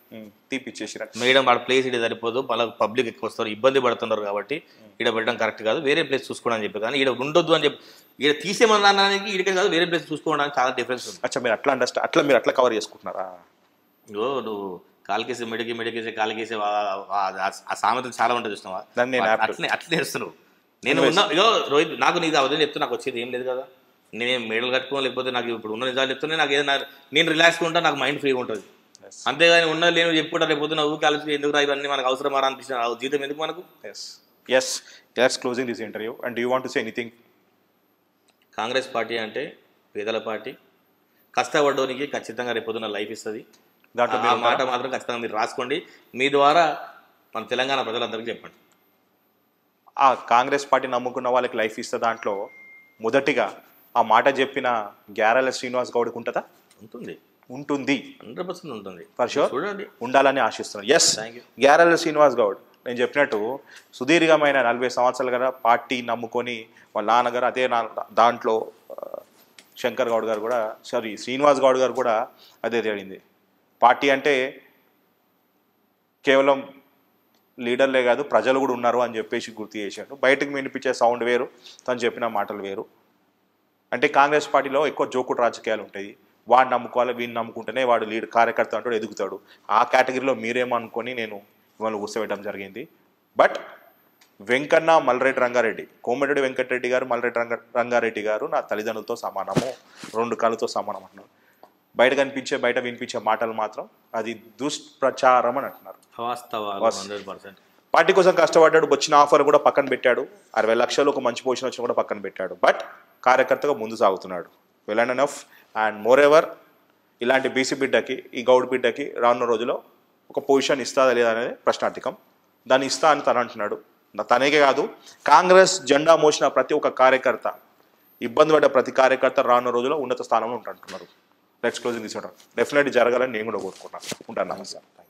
తీపిచ్చేసారు. మేడం ఆడ ప్లేస్ ఇటు సరిపోదు, మళ్ళీ పబ్లిక్ ఎక్కువ వస్తారు, ఇబ్బంది పడుతున్నారు కాబట్టి ఇక్కడ పెట్టడం కరెక్ట్ కాదు, వేరే ప్లేస్ చూసుకోండి అని చెప్పి. కానీ ఇక్కడ ఉండొద్దు అని చెప్పి ఇక్కడ తీసేమనడానికి ఇక్కడికే కాదు వేరే ప్లేస్ చూసుకోవడానికి చాలా డిఫరెన్స్ ఉంది. అచ్చా, మీరు అట్లా అండర్స్టాండ్ అట్లా మీరు అట్లా కవర్ చేసుకుంటున్నారా? ఓ నువ్వు కాలుకేసే మెడకి మెడకేసే కాలుకేసే ఆ సామెతలు చాలా ఉంటుంది చూసినావా, అట్లనే అట్లనే చేస్తున్నావు. నేను ఉన్నా ఇదో రోహిత్, నాకు నీకు అవధం చెప్తే నాకు వచ్చేది ఏం లేదు కదా. నేనేం మెడలు కట్టుకోను, లేకపోతే నాకు ఇప్పుడు ఉన్న నిజాలు చెప్తున్నా, నాకు ఏదైనా నేను రిలాక్స్గా ఉంటాను, నాకు మైండ్ ఫ్రీగా ఉంటుంది. అంతేగాని ఉన్న నేను చెప్పుకుంటా రేపు నా ఊరికి ఆలోచన ఎందుకు రా, ఇవన్నీ మనకు అవసరం రా అనిపిస్తుంది, జీతం ఎందుకు మనకు. Yes yes yes closing this interview and you want to say anything? Congress party అంటే పేదల పార్టీ, కష్టపడడానికి ఖచ్చితంగా రేపు పొద్దున్న లైఫ్ ఇస్తుంది. దాంట్లో మాట మాత్రం ఖచ్చితంగా మీరు రాసుకోండి, మీ ద్వారా మన తెలంగాణ ప్రజలందరికీ చెప్పండి. ఆ కాంగ్రెస్ పార్టీ నమ్ముకున్న వాళ్ళకి లైఫ్ ఇస్తే దాంట్లో మొదటిగా ఆ మాట చెప్పిన గ్యారాల శ్రీనివాస్ గౌడ్కి ఉంటుందా? ఉంటుంది, ఉంటుంది, హండ్రెడ్ పర్సెంట్ ఉంటుంది. పరిశోధ చూడండి, ఉండాలని ఆశిస్తున్నాను. Yes, thank you. గ్యారాల శ్రీనివాస్ Goud నేను చెప్పినట్టు సుదీర్ఘమైన నలభై సంవత్సరాలుగా పార్టీ నమ్ముకొని వాళ్ళ నాన్నగారు అదే నా దాంట్లో శంకర్ గౌడ్ గారు కూడా సారీ శ్రీనివాస్ గౌడ్ గారు కూడా అదే జరిగింది. పార్టీ అంటే కేవలం లీడర్లే కాదు, ప్రజలు కూడా ఉన్నారు అని చెప్పేసి గుర్తు చేశాడు. బయటకు వినిపించే సౌండ్ వేరు, తను చెప్పిన మాటలు వేరు. అంటే కాంగ్రెస్ పార్టీలో ఎక్కువ జోకుడు రాజకీయాలు ఉంటాయి, వాడు నమ్ముకోవాలి, వీడిని నమ్ముకుంటేనే వాడు లీడ్ కార్యకర్త అంటూ ఎదుగుతాడు. ఆ కేటగిరీలో మీరేమనుకొని నేను ఇవాళ కూర్చోబెట్టడం జరిగింది. బట్ వెంకన్న మల్లరెడ్డి రంగారెడ్డి, కోమటిరెడ్డి వెంకటరెడ్డి గారు, మల్లరెడ్డి రంగ రంగారెడ్డి గారు నా తల్లిదండ్రులతో సమానము, రెండు కాళ్ళతో సమానం అంటున్నారు. బయట కనిపించే బయట వినిపించే మాటలు మాత్రం అది దుష్ప్రచారం అని అంటున్నారు. పార్టీ కోసం కష్టపడ్డాడు, వచ్చిన ఆఫర్ కూడా పక్కన పెట్టాడు, అరవై లక్షలు ఒక మంచి పొజిషన్ వచ్చిన కూడా పక్కన పెట్టాడు, బట్ కార్యకర్తగా ముందు సాగుతున్నాడు. Well and enough. And more ever ఇలాంటి బీసీ బిడ్డకి, ఈ గౌడ్ బిడ్డకి రానున్న రోజులో ఒక పొజిషన్ ఇస్తుందా లేదా అనేది ప్రశ్నార్థకం. దాన్ని ఇస్తా అని తను అంటున్నాడు. తనకే కాదు, కాంగ్రెస్ జెండా మోసిన ప్రతి ఒక్క కార్యకర్త, ఇబ్బంది పడ్డ ప్రతి కార్యకర్త రానున్న రోజులో ఉన్నత స్థానంలో ఉంటుంటున్నారు. నెక్స్ట్ క్లోజింగ్ తీసుకుంటాను, డెఫినెట్లీ జరగాలని నేను కూడా కోరుకున్నాను. ఉంటాను, నమస్కారం.